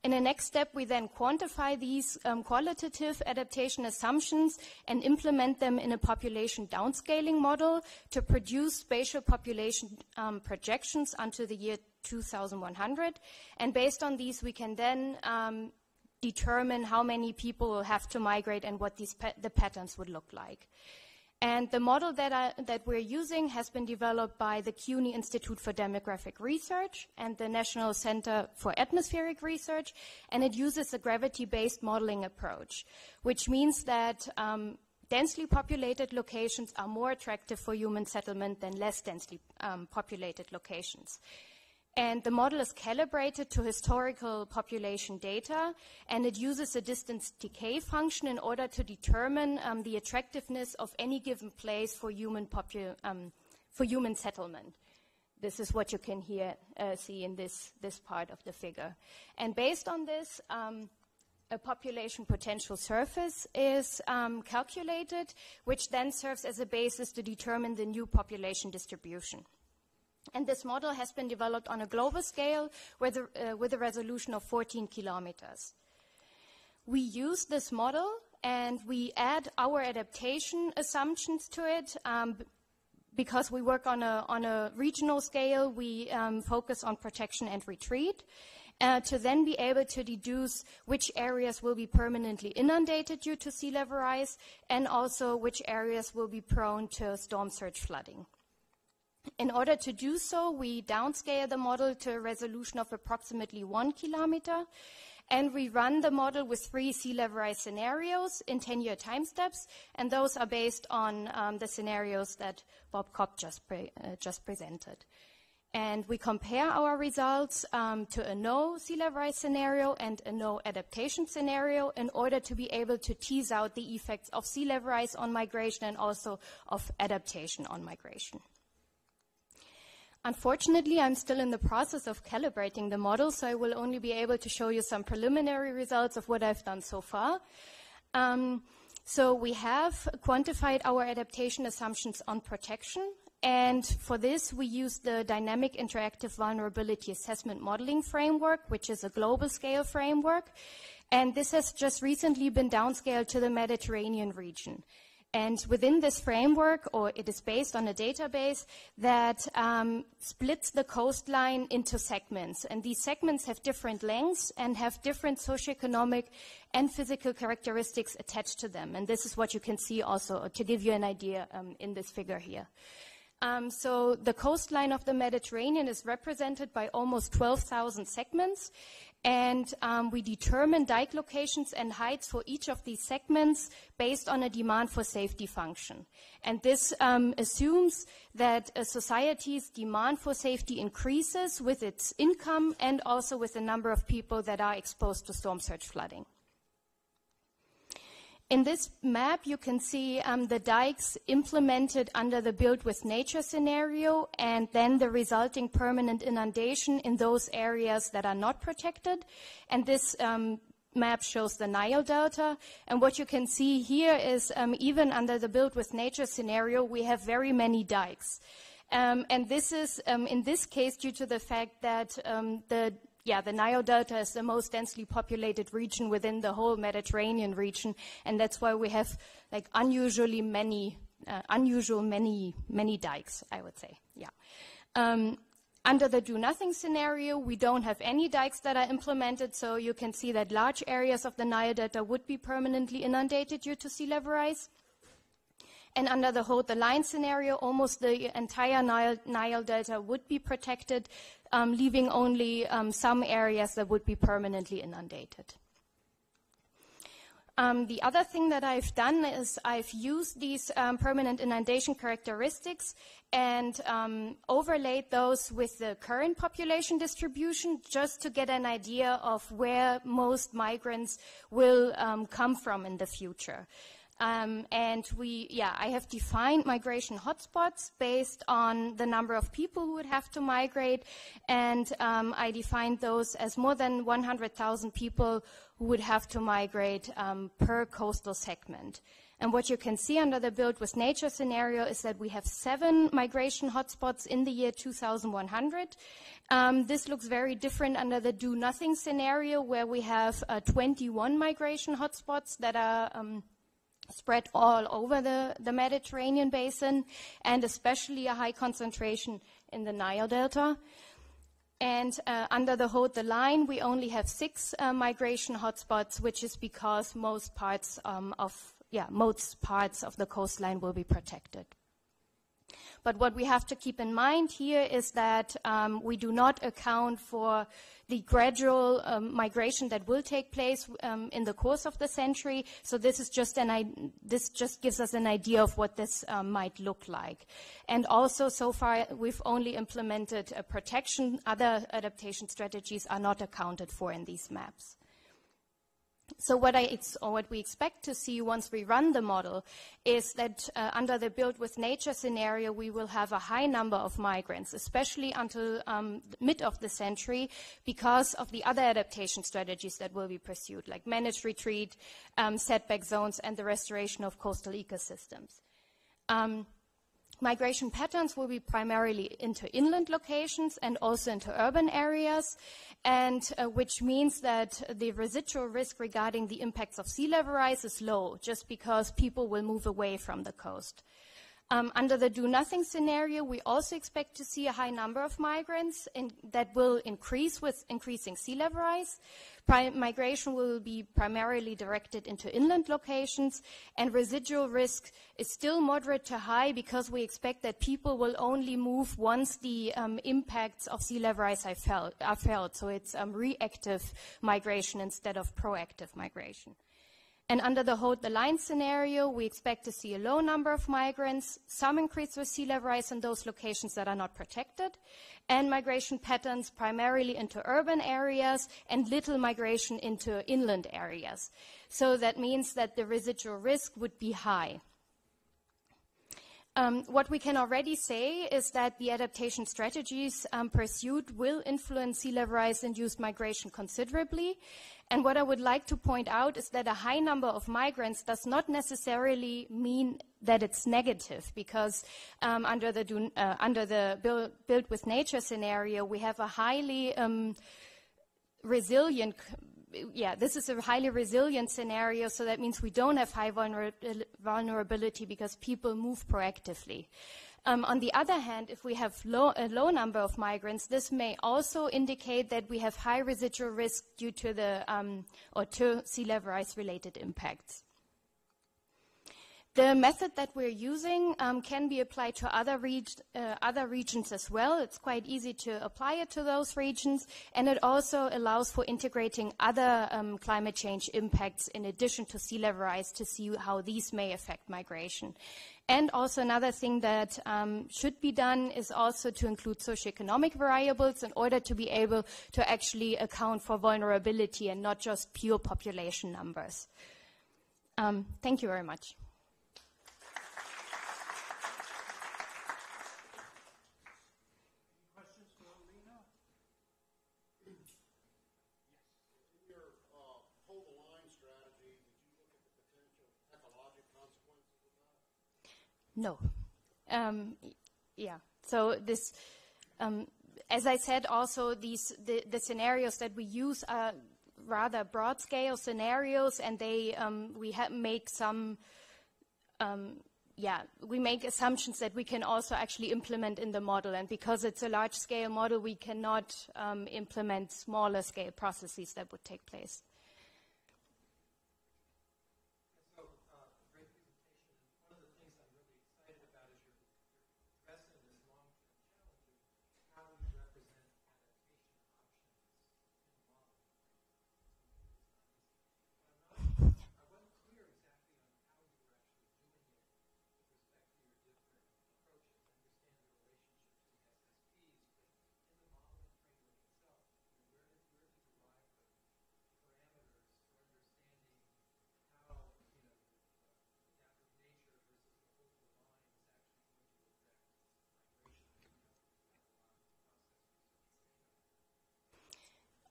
In the next step, we then quantify these um, qualitative adaptation assumptions and implement them in a population downscaling model to produce spatial population um, projections until the year two thousand one hundred. And based on these, we can then um, determine how many people will have to migrate and what these pa- the patterns would look like. And the model that, I, that we're using has been developed by the CUNY Institute for Demographic Research and the National Center for Atmospheric Research, and it uses a gravity-based modeling approach, which means that um, densely populated locations are more attractive for human settlement than less densely um, populated locations. And the model is calibrated to historical population data, and it uses a distance decay function in order to determine um, the attractiveness of any given place for human, popu um, for human settlement. This is what you can here uh, see in this, this part of the figure. And based on this, um, a population potential surface is um, calculated, which then serves as a basis to determine the new population distribution. And this model has been developed on a global scale with a, uh, with a resolution of fourteen kilometers. We use this model and we add our adaptation assumptions to it. Um, because we work on a, on a regional scale, we um, focus on protection and retreat uh, to then be able to deduce which areas will be permanently inundated due to sea level rise and also which areas will be prone to storm surge flooding. In order to do so, we downscale the model to a resolution of approximately one kilometer, and we run the model with three sea level rise scenarios in ten-year time steps, and those are based on um, the scenarios that Bob Kopp just, pre uh, just presented. And we compare our results um, to a no sea level rise scenario and a no adaptation scenario in order to be able to tease out the effects of sea level rise on migration and also of adaptation on migration. Unfortunately, I'm still in the process of calibrating the model, so I will only be able to show you some preliminary results of what I've done so far. Um, so we have quantified our adaptation assumptions on protection. And for this, we use the Dynamic Interactive Vulnerability Assessment Modeling Framework, which is a global scale framework. And this has just recently been downscaled to the Mediterranean region. And within this framework, or it is based on a database that um, splits the coastline into segments. And these segments have different lengths and have different socioeconomic and physical characteristics attached to them. And this is what you can see also, to give you an idea um, in this figure here. Um, so the coastline of the Mediterranean is represented by almost twelve thousand segments, and um, we determine dike locations and heights for each of these segments based on a demand for safety function. And this um, assumes that a society's demand for safety increases with its income and also with the number of people that are exposed to storm surge flooding. In this map, you can see um, the dikes implemented under the Build with Nature scenario and then the resulting permanent inundation in those areas that are not protected. And this um, map shows the Nile Delta. And what you can see here is um, even under the Build with Nature scenario, we have very many dikes. Um, and this is, um, in this case, due to the fact that um, the Yeah, the Nile Delta is the most densely populated region within the whole Mediterranean region, and that's why we have like unusually many, uh, unusual many, many dikes, I would say, yeah. Um, under the do-nothing scenario, we don't have any dikes that are implemented, so you can see that large areas of the Nile Delta would be permanently inundated due to sea level rise. And under the hold the line scenario, almost the entire Nile, Nile Delta would be protected, um, leaving only um, some areas that would be permanently inundated. Um, the other thing that I've done is I've used these um, permanent inundation characteristics and um, overlaid those with the current population distribution just to get an idea of where most migrants will um, come from in the future. Um, and we, yeah, I have defined migration hotspots based on the number of people who would have to migrate, and um, I defined those as more than one hundred thousand people who would have to migrate um, per coastal segment. And what you can see under the Build with Nature scenario is that we have seven migration hotspots in the year two thousand one hundred. Um, this looks very different under the Do Nothing scenario, where we have uh, twenty-one migration hotspots that are um, spread all over the, the Mediterranean basin, and especially a high concentration in the Nile Delta. And uh, under the Hold the Line, we only have six uh, migration hotspots, which is because most parts um, of, yeah, most parts of the coastline will be protected. But what we have to keep in mind here is that um, we do not account for the gradual um, migration that will take place um, in the course of the century. So this is just an this just gives us an idea of what this um, might look like. And also, so far, we've only implemented a protection. Other adaptation strategies are not accounted for in these maps. So what, I ex or what we expect to see once we run the model is that uh, under the Build with Nature scenario, we will have a high number of migrants, especially until um, mid of the century, because of the other adaptation strategies that will be pursued, like managed retreat, um, setback zones, and the restoration of coastal ecosystems. Um, Migration patterns will be primarily into inland locations and also into urban areas, and uh, which means that the residual risk regarding the impacts of sea level rise is low, just because people will move away from the coast. Um, under the do-nothing scenario, we also expect to see a high number of migrants in, that will increase with increasing sea level rise. Prime, migration will be primarily directed into inland locations, and residual risk is still moderate to high because we expect that people will only move once the um, impacts of sea level rise are felt. Are felt. So it's um, reactive migration instead of proactive migration. And under the Hold the Line scenario, we expect to see a low number of migrants, some increase with sea level rise in those locations that are not protected, and migration patterns primarily into urban areas and little migration into inland areas. So that means that the residual risk would be high. Um, what we can already say is that the adaptation strategies um, pursued will influence sea level rise-induced migration considerably. And what I would like to point out is that a high number of migrants does not necessarily mean that it's negative, because um, under the, do, uh, under the build, build with nature scenario, we have a highly um, resilient Yeah, this is a highly resilient scenario, so that means we don't have high vulner vulnerability because people move proactively. Um, on the other hand, if we have low, a low number of migrants, this may also indicate that we have high residual risk due to the um, or to sea level rise related impacts. The method that we're using um, can be applied to other, reg uh, other regions as well. It's quite easy to apply it to those regions, and it also allows for integrating other um, climate change impacts in addition to sea level rise to see how these may affect migration. And also another thing that um, should be done is also to include socioeconomic variables in order to be able to actually account for vulnerability and not just pure population numbers. Um, thank you very much. No. Um, yeah. So this, um, as I said, also these the, the scenarios that we use are rather broad scale scenarios, and they um, we ha make some, um, yeah, we make assumptions that we can also actually implement in the model. And because it's a large scale model, we cannot um, implement smaller scale processes that would take place.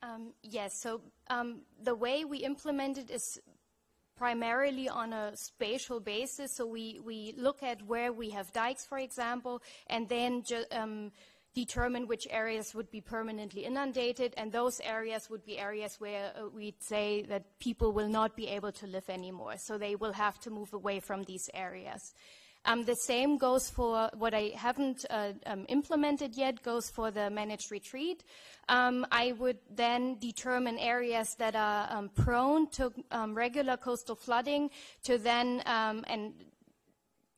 Um, yes, so um, the way we implement it is primarily on a spatial basis. So we, we look at where we have dikes, for example, and then ju um, determine which areas would be permanently inundated. And those areas would be areas where uh, we'd say that people will not be able to live anymore. So they will have to move away from these areas. Um, the same goes for what I haven't uh, um, implemented yet, goes for the managed retreat. Um, I would then determine areas that are um, prone to um, regular coastal flooding to then um, and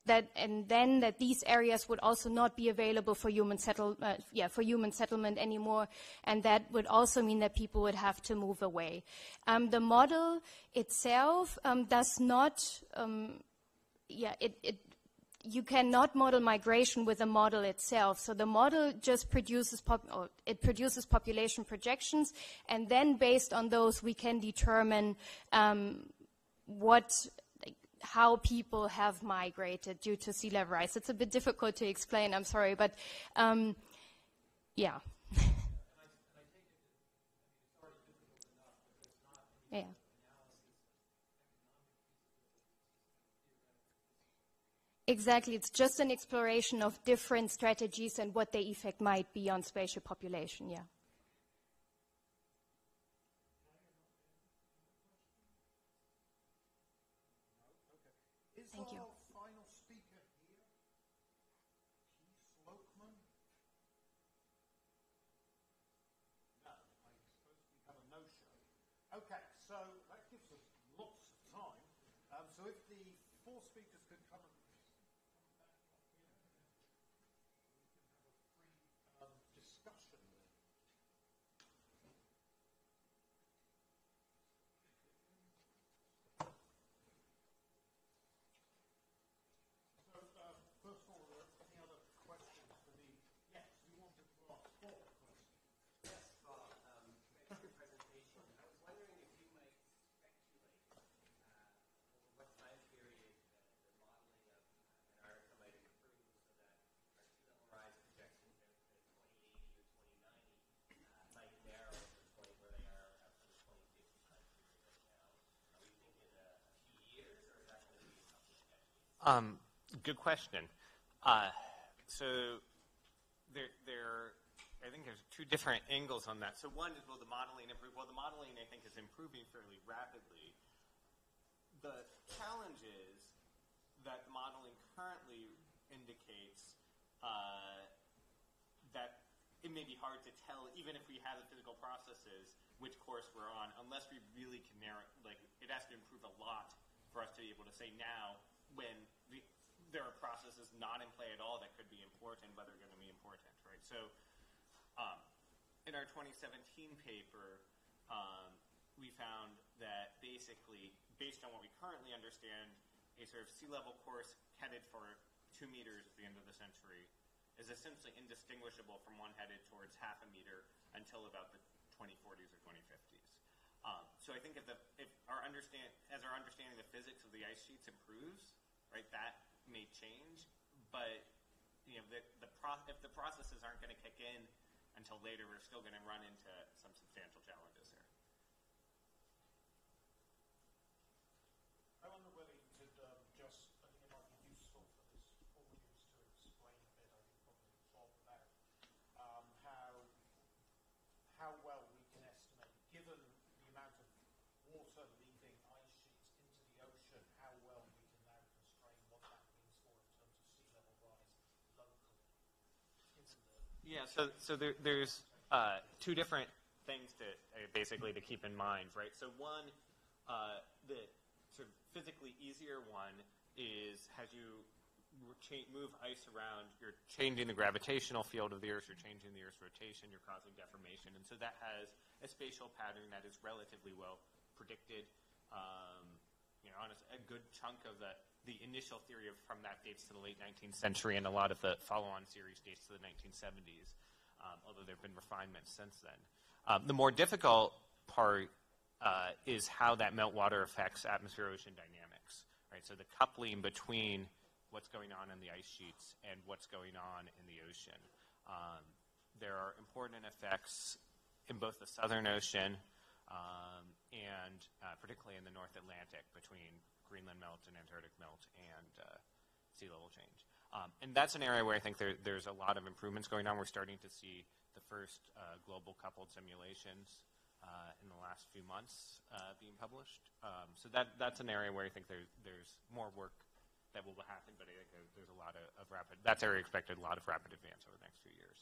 that and then that these areas would also not be available for human settle uh, yeah for human settlement anymore, and that would also mean that people would have to move away. Um, the model itself um, does not um, yeah it. it You cannot model migration with the model itself. So the model just produces, pop or it produces population projections, and then based on those, we can determine um, what, like, how people have migrated due to sea level rise. It's a bit difficult to explain, I'm sorry, but um, yeah. Yeah. Exactly. It's just an exploration of different strategies and what their effect might be on spatial population, yeah. Thank you. Um, good question. Uh, so there, there, I think there's two different angles on that. So one is, will the modeling improve? Well, the modeling, I think, is improving fairly rapidly. The challenge is that the modeling currently indicates uh, that it may be hard to tell, even if we have the physical processes, which course we're on, unless we really can narrow, like, it has to improve a lot for us to be able to say now when the, there are processes not in play at all that could be important, whether they're going to be important, right? So um, in our twenty seventeen paper, um, we found that basically, based on what we currently understand, a sort of sea level course headed for two meters at the end of the century is essentially indistinguishable from one headed towards half a meter until about the twenty forties or twenty fifties. Um, so I think if, the, if our understand, as our understanding of the physics of the ice sheets improves, right, that may change. But you know, the, the pro if the processes aren't going to kick in until later, we're still going to run into some substantial challenges here. I wonder whether you could um, just, I think it might be useful for this audience to explain a bit. I think probably Bob about um, how how well. Yeah, so, so there, there's uh, two different things to uh, basically to keep in mind, right? So one, uh, the sort of physically easier one is as you move ice around, you're changing the gravitational field of the Earth, you're changing the Earth's rotation, you're causing deformation. And so that has a spatial pattern that is relatively well predicted. Um, you know, honest, a good chunk of the The initial theory of, from that dates to the late nineteenth century, and a lot of the follow-on series dates to the nineteen seventies, um, although there have been refinements since then. Um, the more difficult part uh, is how that meltwater affects atmosphere-ocean dynamics, right? So the coupling between what's going on in the ice sheets and what's going on in the ocean. Um, there are important effects in both the Southern Ocean um, and uh, particularly in the North Atlantic between Greenland melt and Antarctic melt and uh, sea level change. Um, and that's an area where I think there, there's a lot of improvements going on. We're starting to see the first uh, global coupled simulations uh, in the last few months uh, being published. Um, so that, that's an area where I think there, there's more work that will happen, but I think there, there's a lot of, of rapid, that's area expected a lot of rapid advance over the next few years.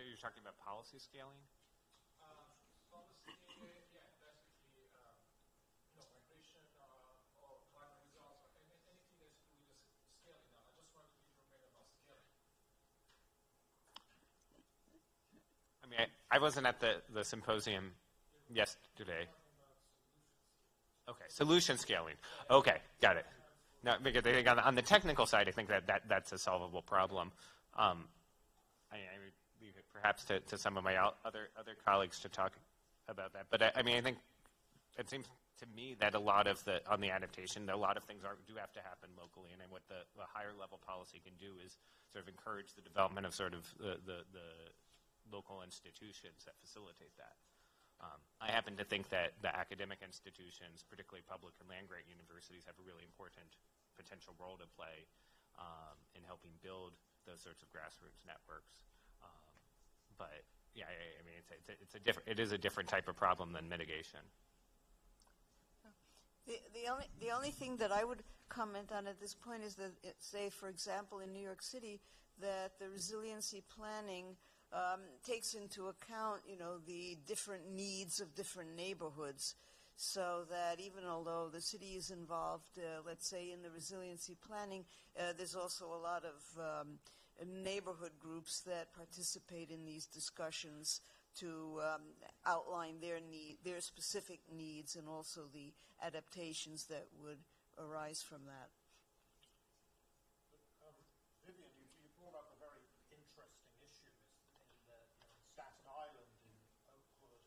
You're talking about policy scaling? Um, policy, yeah, basically, um, you know, migration uh, or climate results, or anything that's to do with scaling. Now, I just want to be prepared about scaling. I mean, I, I wasn't at the, the symposium yesterday. Okay, solution scaling. Okay, got it. No, because I think on the, on the technical side, I think that, that that's a solvable problem. Um, I, I leave it perhaps to, to some of my other other colleagues to talk about that. But I, I mean, I think it seems to me that a lot of the, on the adaptation, that a lot of things are, do have to happen locally. And what the, the higher level policy can do is sort of encourage the development of sort of the, the, the local institutions that facilitate that. Um, I happen to think that the academic institutions, particularly public and land-grant universities, have a really important potential role to play um, in helping build those sorts of grassroots networks. But yeah, I mean, it's a, it's a, it's a different. It is a different type of problem than mitigation. The the only, the only thing that I would comment on at this point is that, it, say, for example, in New York City, that the resiliency planning um, takes into account, you know, the different needs of different neighborhoods, so that even although the city is involved, uh, let's say, in the resiliency planning, uh, there's also a lot of um, neighborhood groups that participate in these discussions to um, outline their need, their specific needs, and also the adaptations that would arise from that. Um, Vivian, you, you brought up a very interesting issue in the, you know, Staten Island, in Oakwood, and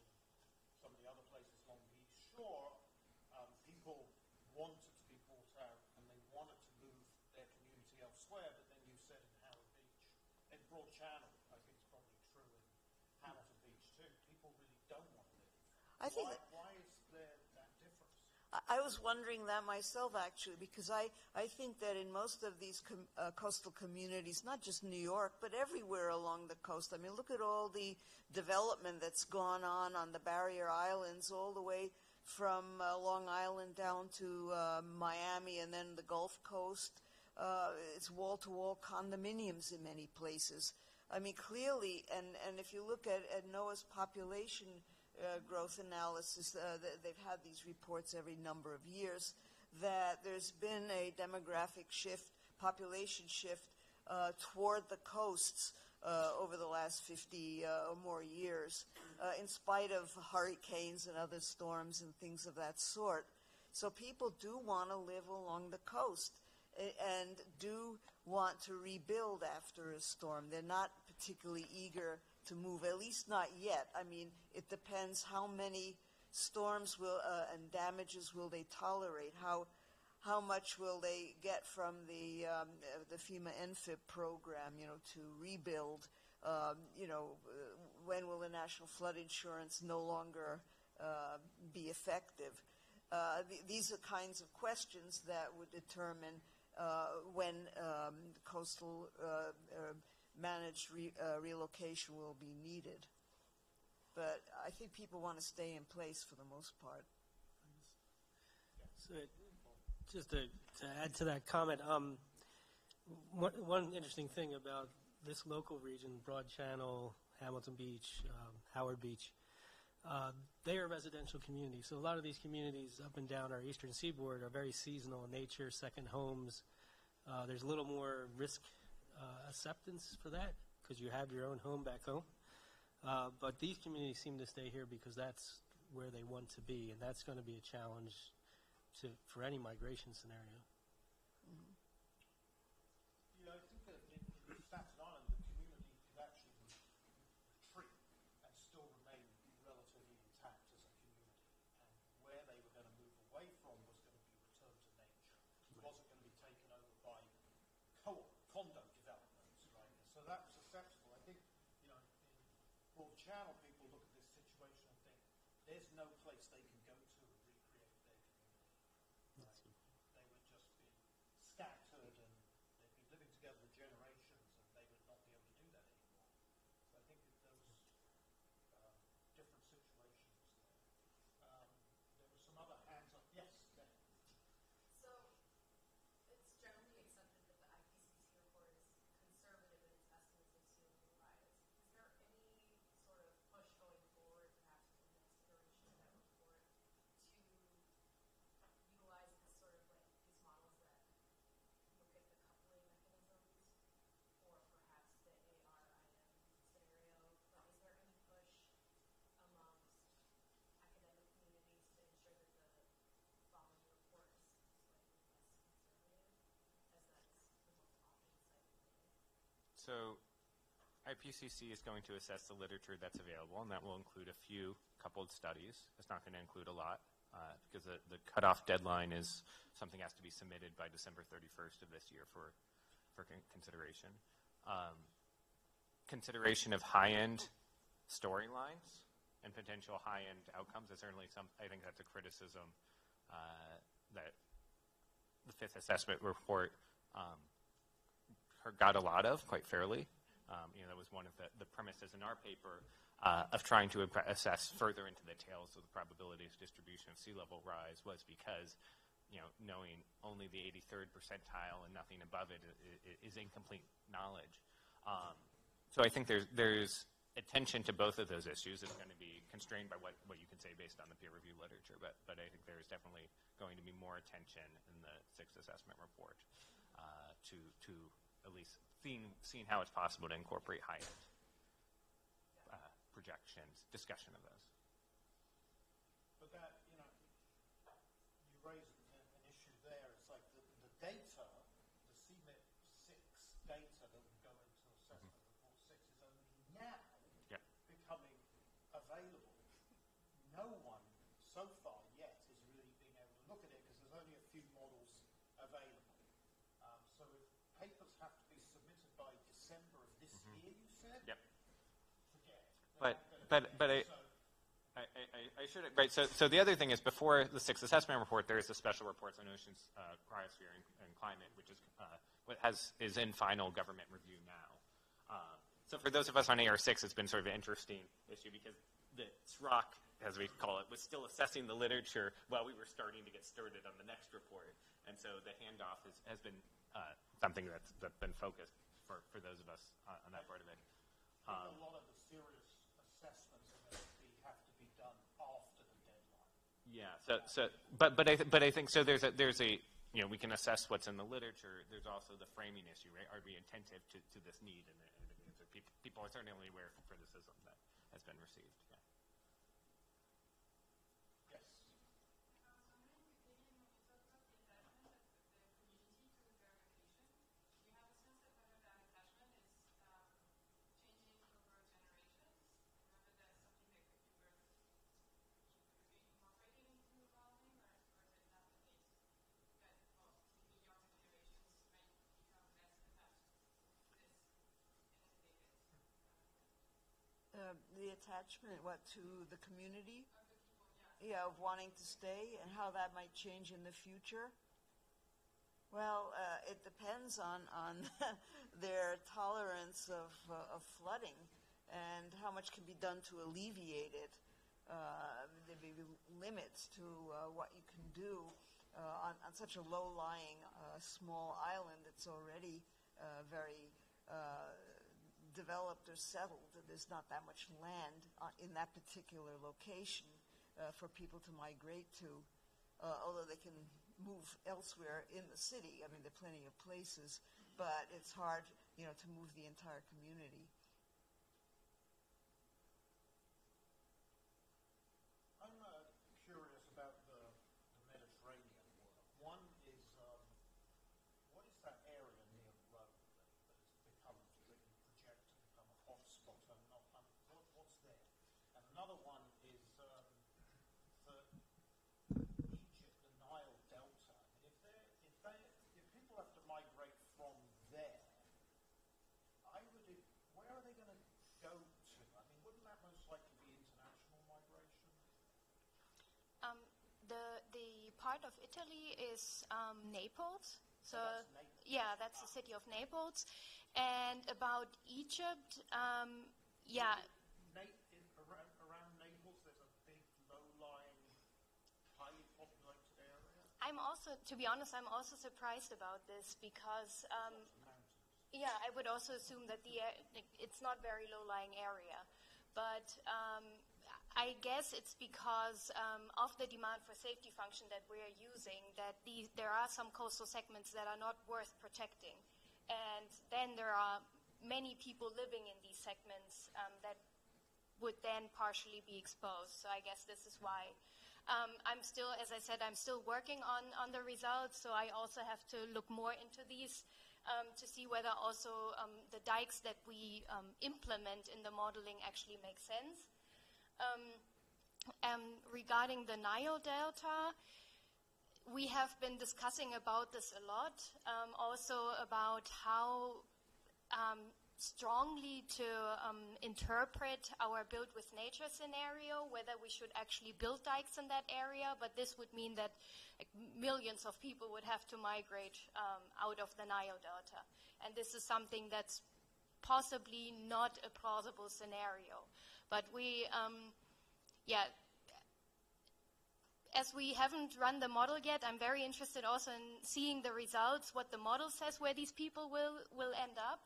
some of the other places along the East Shore. Um, people want it to be bought out, and they wanted to move their community elsewhere. But then you said in Howard Beach, in Broad Channel, I think it's probably true in Hamilton Beach too. People really don't want to live. I think why, why is there that difference? I was wondering that myself, actually, because I, I think that in most of these com uh, coastal communities, not just New York, but everywhere along the coast, I mean, look at all the development that's gone on on the barrier islands, all the way from uh, Long Island down to uh, Miami and then the Gulf Coast. Uh, it's wall-to-wall condominiums in many places. I mean, clearly, and, and if you look at, at NOAA's population Uh, growth analysis, uh, they've had these reports every number of years, that there's been a demographic shift, population shift uh, toward the coasts uh, over the last fifty uh, or more years, uh, in spite of hurricanes and other storms and things of that sort. So people do want to live along the coast and do want to rebuild after a storm. They're not particularly eager to move, at least not yet. I mean, it depends how many storms will uh, and damages will they tolerate. How how much will they get from the um, the FEMA N F I B program? You know, to rebuild. Um, you know, when will the National Flood Insurance no longer uh, be effective? Uh, th these are kinds of questions that would determine uh, when um, coastal uh, uh, managed re, uh, relocation will be needed. But I think people want to stay in place for the most part. So just to, to add to that comment, um, one, one interesting thing about this local region, Broad Channel, Hamilton Beach, um, Howard Beach, uh, they are residential communities. So a lot of these communities up and down our eastern seaboard are very seasonal in nature, second homes. Uh, there's a little more risk Uh, acceptance for that, because you have your own home back home. Uh, but these communities seem to stay here because that's where they want to be, and that's going to be a challenge to, for any migration scenario. Mm-hmm. You know, I think that in, in Staten Island, the community could actually retreat and still remain relatively intact as a community. And where they were going to move away from was going to be returned to nature. It wasn't going to be taken over by co-op, condo developments, right? So that was acceptable. I think, you know, in Broad Channel, people look at this situation and think there's no place they can go to and recreate their community. Right? They would just be scattered, and they'd be living together for generations, and they would not be able to do that anymore. So I think that those uh, different situations there. Um, there were some other hands up. Yes, there. So I P C C is going to assess the literature that's available, and that will include a few coupled studies. It's not going to include a lot uh, because the, the cutoff deadline is something has to be submitted by December thirty-first of this year for, for con consideration. Um, consideration of high-end storylines and potential high-end outcomes is certainly some, I think that's a criticism uh, that the fifth assessment report um, got a lot of, quite fairly. Um, you know, that was one of the, the premises in our paper uh, of trying to assess further into the details of the probabilities distribution of sea level rise was because you know, knowing only the eighty-third percentile and nothing above it is incomplete knowledge. Um, so I think there's, there's attention to both of those issues. It's going to be constrained by what, what you can say based on the peer review literature, but, but I think there's definitely going to be more attention in the sixth assessment report uh, to, to at least seeing, seeing how it's possible to incorporate high-end uh, projections, discussion of those. But that, you know, you raise an, an issue there. It's like the, the data, the C M I P six data that would go into assessment mm-hmm. report six is only now yeah. becoming available. No one so far yet is really being able to look at it because there's only a few models available. Um, so if papers have to be submitted by December of this mm-hmm. year, you said? Yep. Forget. But, but, but I... So I, I, I should right. So, so the other thing is, before the sixth assessment report, there is the special reports on oceans, uh, cryosphere, and, and climate, which is uh, what has is in final government review now. Uh, so, for those of us on A R six, it's been sort of an interesting issue because the S R O C, as we call it, was still assessing the literature while we were starting to get started on the next report, and so the handoff is, has been uh, something that's, that's been focused for, for those of us on, on that part of it. Um, a lot of the serious assessments. Yeah. So, so, but, but I, th but I think so. There's a, there's a, you know, we can assess what's in the literature. There's also the framing issue, right? Are we attentive to, to this need? And, and, and so people, people are certainly aware of the criticism that has been received. Yeah. The attachment, what, to the community? Yeah, of wanting to stay and how that might change in the future? Well, uh, it depends on, on their tolerance of, uh, of flooding and how much can be done to alleviate it. Uh, there may be limits to uh, what you can do uh, on, on such a low-lying, uh, small island that's already uh, very... Uh, developed or settled, and there's not that much land uh, in that particular location uh, for people to migrate to, uh, although they can move elsewhere in the city. I mean, there are plenty of places, but it's hard, you know, to move the entire community. I'm uh, curious about the, the Mediterranean world. One is, um, what is that area near Rome that has become hotspot, and not, um, what, what's there? And another one is um, the Egypt, the Nile Delta. If, if, they, if people have to migrate from there, I would. If, where are they going to go to? I mean, wouldn't that most likely be international migration? Um, the the part of Italy is um, Naples. So, so that's Naples. Yeah, that's ah. the city of Naples. And about Egypt, um, yeah. Nate, in, around, around Naples, there's a big, low-lying, highly populated area. I'm also, to be honest, I'm also surprised about this because, um, yeah, I would also assume that the it's not very low-lying area, but um, I guess it's because um, of the demand for safety function that we're using that these, there are some coastal segments that are not worth protecting. And then there are many people living in these segments um, that would then partially be exposed. So I guess this is why um, I'm still, as I said, I'm still working on, on the results. So I also have to look more into these um, to see whether also um, the dikes that we um, implement in the modeling actually make sense. Um, um, regarding the Nile Delta, we have been discussing about this a lot, um, also about how um, strongly to um, interpret our build with nature scenario, whether we should actually build dikes in that area, but this would mean that like, millions of people would have to migrate um, out of the Nile Delta. And this is something that's possibly not a plausible scenario. But we, um, yeah, as we haven't run the model yet, I'm very interested also in seeing the results, what the model says where these people will, will end up.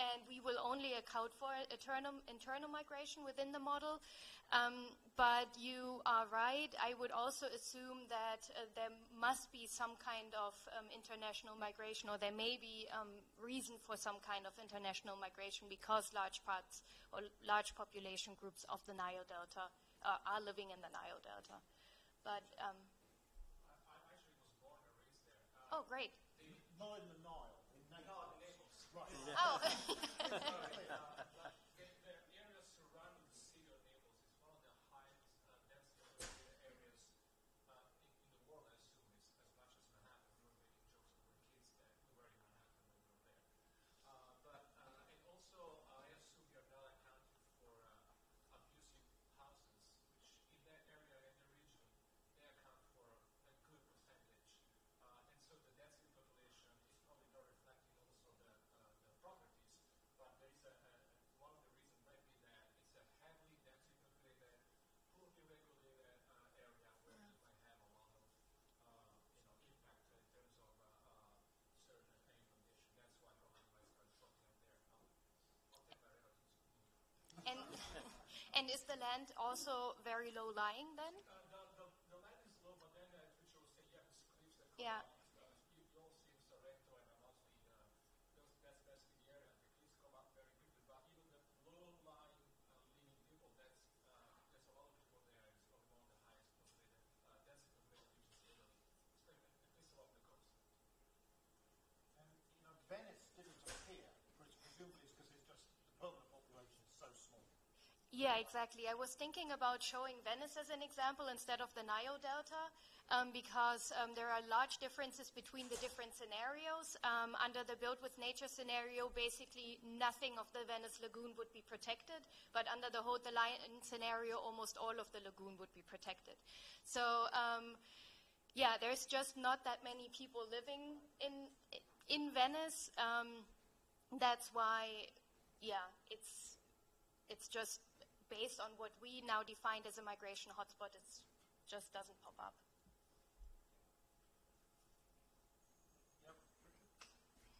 And we will only account for internal, internal migration within the model. Um, but you are right. I would also assume that uh, there must be some kind of um, international migration, or there may be um, reason for some kind of international migration, because large parts or large population groups of the Nile Delta uh, are living in the Nile Delta. But um, I, I actually was born and raised there. Uh, oh, great! Not in the Nile. No, the Naples. Right. Yeah. Oh. Sorry, uh, but the, the areas surrounding the city of Naples is one of the highest uh, density areas uh, in, in the world, I assume, is as much as Manhattan. We were making jokes when we were kids that we were in Manhattan when we were there. Uh, but uh, and also, uh, I assume you're not accounting for uh, abusive houses, which in that area, in the region, they account for a good percentage. Uh, and so the density population is probably not reflecting also the, uh, the properties, but there is a, a, one of the reasons might be that it's a heavily densely populated, poorly regulated uh, area where you might have a lot of uh, you know, impact in terms of uh, uh, certain air condition. That's why probably might start talking out there. Um, and, and is the land also very low lying then? Uh, the, the, the land is low, but then uh, Richard was saying, yeah, it's cliffs that come out. You all see in Sorrento and mostly uh, those that's best in the area, the cliffs come up very quickly. But even the low lying uh, living people, that's uh, there's a lot of people there. It's probably one of the highest populated. Uh, that's the way you can see them, especially at least along the coast. And you know, Venice didn't appear, which presumably is because it's just the permanent population is so small. Yeah, exactly. I was thinking about showing Venice as an example instead of the Nile Delta, um, because um, there are large differences between the different scenarios. Um, under the Build with Nature scenario, basically nothing of the Venice Lagoon would be protected, but under the Hold the Line scenario, almost all of the lagoon would be protected. So, um, yeah, there's just not that many people living in, in Venice. Um, that's why, yeah, it's, it's just... based on what we now defined as a migration hotspot, it just doesn't pop up. Yep.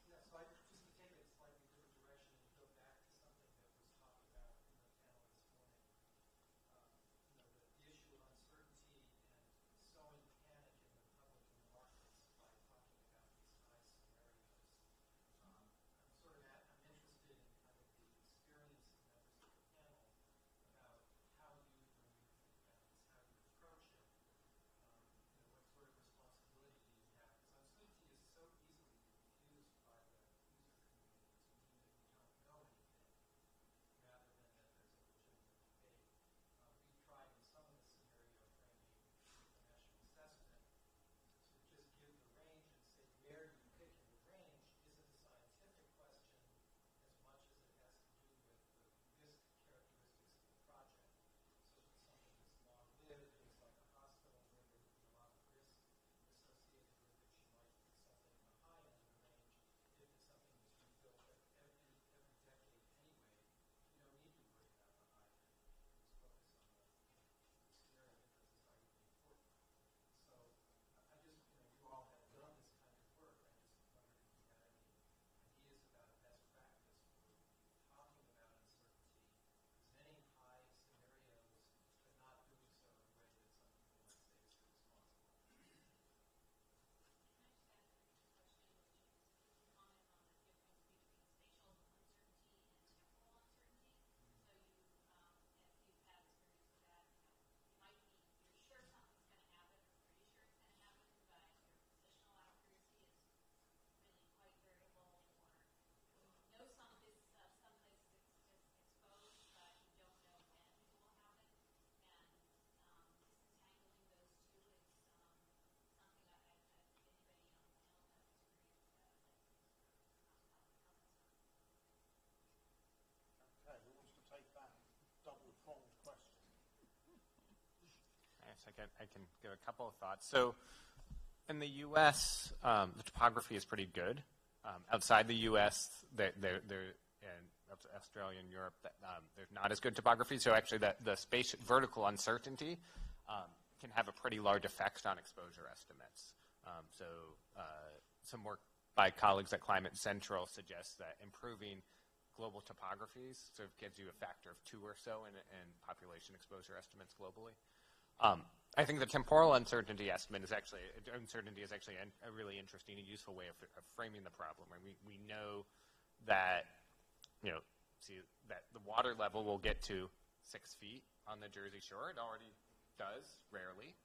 Yeah, so I just to take it a slightly different direction and go back to something that was talked about in the panel this morning. Um, you know, the, the issue of uncertainty and sowing panic in the public and the markets by talking about these high scenarios. Um, I'm sort of at, I'm interested in kind of the experience of members of the panel. How you, when you think about this, how you approach it, um, you know, what sort of responsibility do you have? Because uncertainty is so easily confused by the user community to mean that we don't know anything, rather than that there's a legitimate debate. Uh, we tried in some of the scenario framing international assessment to just give the range and say, where do you pick your range isn't a scientific question as much as it has to do with the risk characteristics of the project. Something that's long-lived, things like a hospital where there would be a lot of risk associated with it. You might pick something in the high end of the range. If it's something that's rebuilt every, every decade anyway, you don't need to worry about the high end. Just focus on the scenario because it's not really important. So I just, you know, you all have done this kind of work. I just wondered if you had any ideas about a best practice for talking about uncertainty, presenting high scenarios, but not doing so in a way that some people might say is irresponsible. Can I just ask a question, which is a comment on the difference between spatial uncertainty and temporal uncertainty? Mm-hmm. So you, um, if you've had experience with that, you know, you might be, you're sure something's going to happen, or pretty sure it's going to happen, but your positional accuracy is really quite variable, or you know some is uh, some places it's just exposed, but you don't know when it will happen. And um, disentangling those two is um, something I think anybody on the panel has experienced that. Okay, who wants to take that double-pronged question? Yes, I can, I can give a couple of thoughts. So in the U S, um, the topography is pretty good. Um, outside the U S, they're, they're, they're, and Australia and Europe, um, there's not as good topography. So actually, that the spatial vertical uncertainty um, can have a pretty large effect on exposure estimates. Um, so uh, some work by colleagues at Climate Central suggests that improving global topographies sort of gives you a factor of two or so in, in population exposure estimates globally. Um, I think the temporal uncertainty estimate is actually, uncertainty is actually a, a really interesting and useful way of, of framing the problem. Right? We, we know that, you know, see that the water level will get to six feet on the Jersey Shore. It already does, rarely.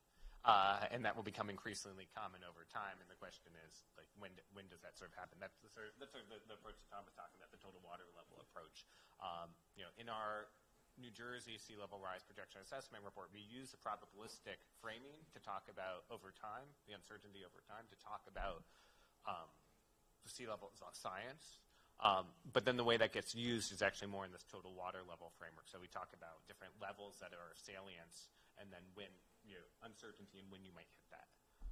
Uh, and that will become increasingly common over time. And the question is, like, when do, when does that sort of happen? That's the sort of, that's sort of the, the approach that Tom was talking about, the total water level approach. Um, you know, in our New Jersey sea level rise projection assessment report, we use the probabilistic framing to talk about over time, the uncertainty over time, to talk about um, the sea level science. Um, but then the way that gets used is actually more in this total water level framework. So we talk about different levels that are of salience, and then when, you know, uncertainty and when you might hit that.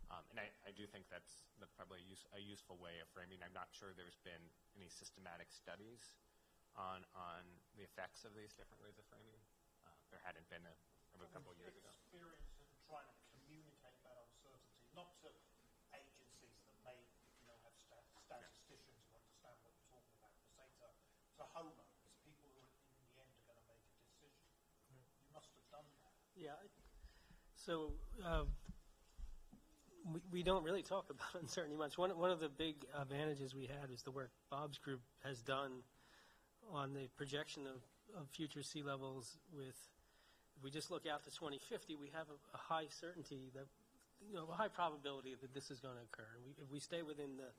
Um, and I, I do think that's, that's probably a, use, a useful way of framing. I'm not sure there's been any systematic studies on on the effects of these different ways of framing. Uh, there hadn't been a, a couple of years ago. Experience in trying to communicate that uncertainty, not to agencies that may, you know, have stat statisticians who understand what we're talking about, but say to, to homeowners, people who in the end are going to make a decision. Mm-hmm. You must have done that. Yeah. So uh, we, we don't really talk about uncertainty much. One, one of the big advantages we had is the work Bob's group has done on the projection of, of future sea levels with, if we just look out to twenty fifty, we have a, a high certainty that, you know, a high probability that this is going to occur. We, if we stay within the,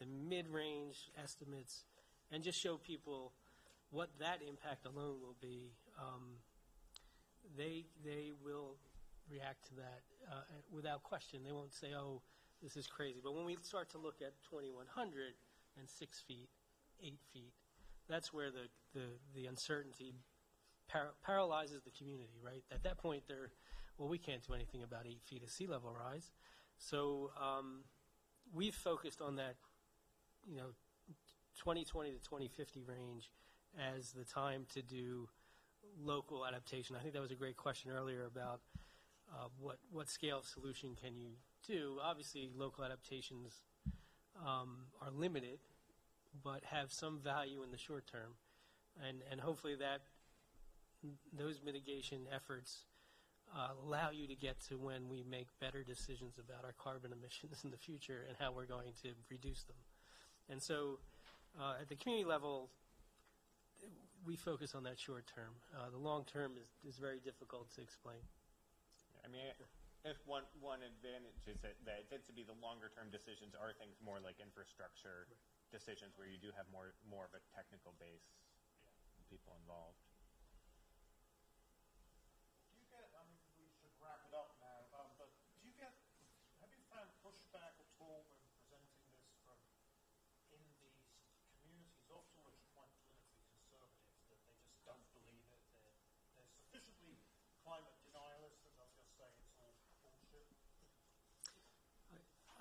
the mid-range estimates and just show people what that impact alone will be, um, they, they will react to that uh, without question. They won't say, oh, this is crazy. But when we start to look at twenty-one hundred and six feet, eight feet, that's where the, the, the uncertainty par paralyzes the community, right? At that point, they're, well, we can't do anything about eight feet of sea level rise. So um, we've focused on that, you know, twenty twenty to twenty fifty range as the time to do local adaptation. I think that was a great question earlier about Uh, what, what scale of solution can you do? Obviously, local adaptations um, are limited, but have some value in the short term. And, and hopefully that, those mitigation efforts uh, allow you to get to when we make better decisions about our carbon emissions in the future and how we're going to reduce them. And so uh, at the community level, we focus on that short term. Uh, the long term is, is very difficult to explain. I mean, if one, one advantage is that, that it tends to be the longer-term decisions are things more like infrastructure decisions where you do have more, more of a technical base and people involved. Do you get, I mean, we should wrap it up now, um, but do you get, have you found pushback at all when presenting this from in these communities, often which are quite politically conservative, that they just don't believe it, they're, they're sufficiently climate denialists?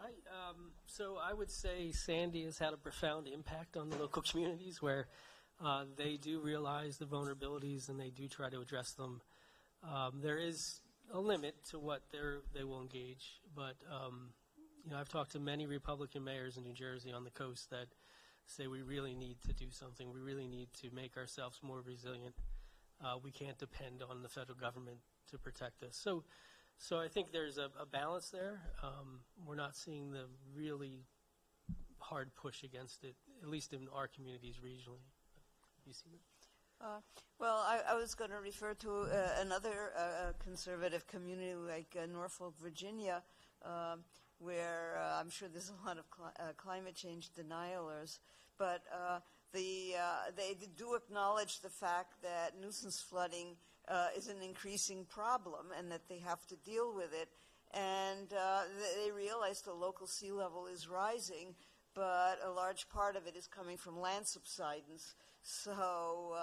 I, um, so I would say Sandy has had a profound impact on the local communities where uh, they do realize the vulnerabilities and they do try to address them. Um, there is a limit to what they're, they will engage, but um, you know, I've talked to many Republican mayors in New Jersey on the coast that say we really need to do something. We really need to make ourselves more resilient. Uh, we can't depend on the federal government to protect us. So. So I think there's a, a balance there. Um, we're not seeing the really hard push against it, at least in our communities regionally. You see that? Uh, well, I, I was going to refer to uh, another uh, conservative community like uh, Norfolk, Virginia, uh, where uh, I'm sure there's a lot of cli uh, climate change denialers, but uh, the uh, they do acknowledge the fact that nuisance flooding Uh, is an increasing problem and that they have to deal with it. And uh, they realize the local sea level is rising, but a large part of it is coming from land subsidence. So,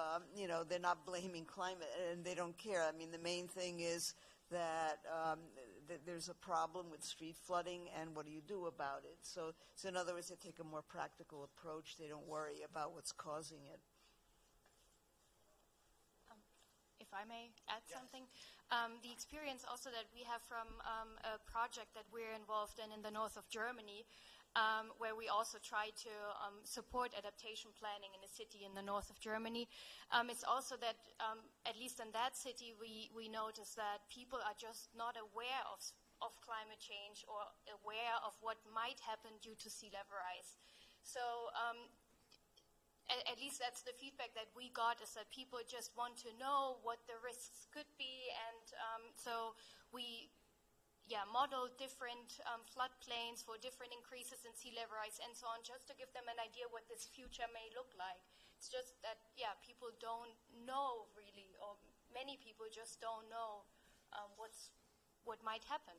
um, you know, they're not blaming climate and they don't care. I mean, the main thing is that um, th there's a problem with street flooding and what do you do about it? So, so in other words, they take a more practical approach. They don't worry about what's causing it. If I may add yes. something, Um, the experience also that we have from um, a project that we're involved in in the north of Germany, um, where we also try to um, support adaptation planning in a city in the north of Germany. Um, it's also that, um, at least in that city, we, we notice that people are just not aware of, of climate change or aware of what might happen due to sea level rise. So um, at least that's the feedback that we got, is that people just want to know what the risks could be. And um, so we yeah, modeled different um, floodplains for different increases in sea level rise and so on, just to give them an idea what this future may look like. It's just that, yeah, people don't know really, or many people just don't know um, what's, what might happen.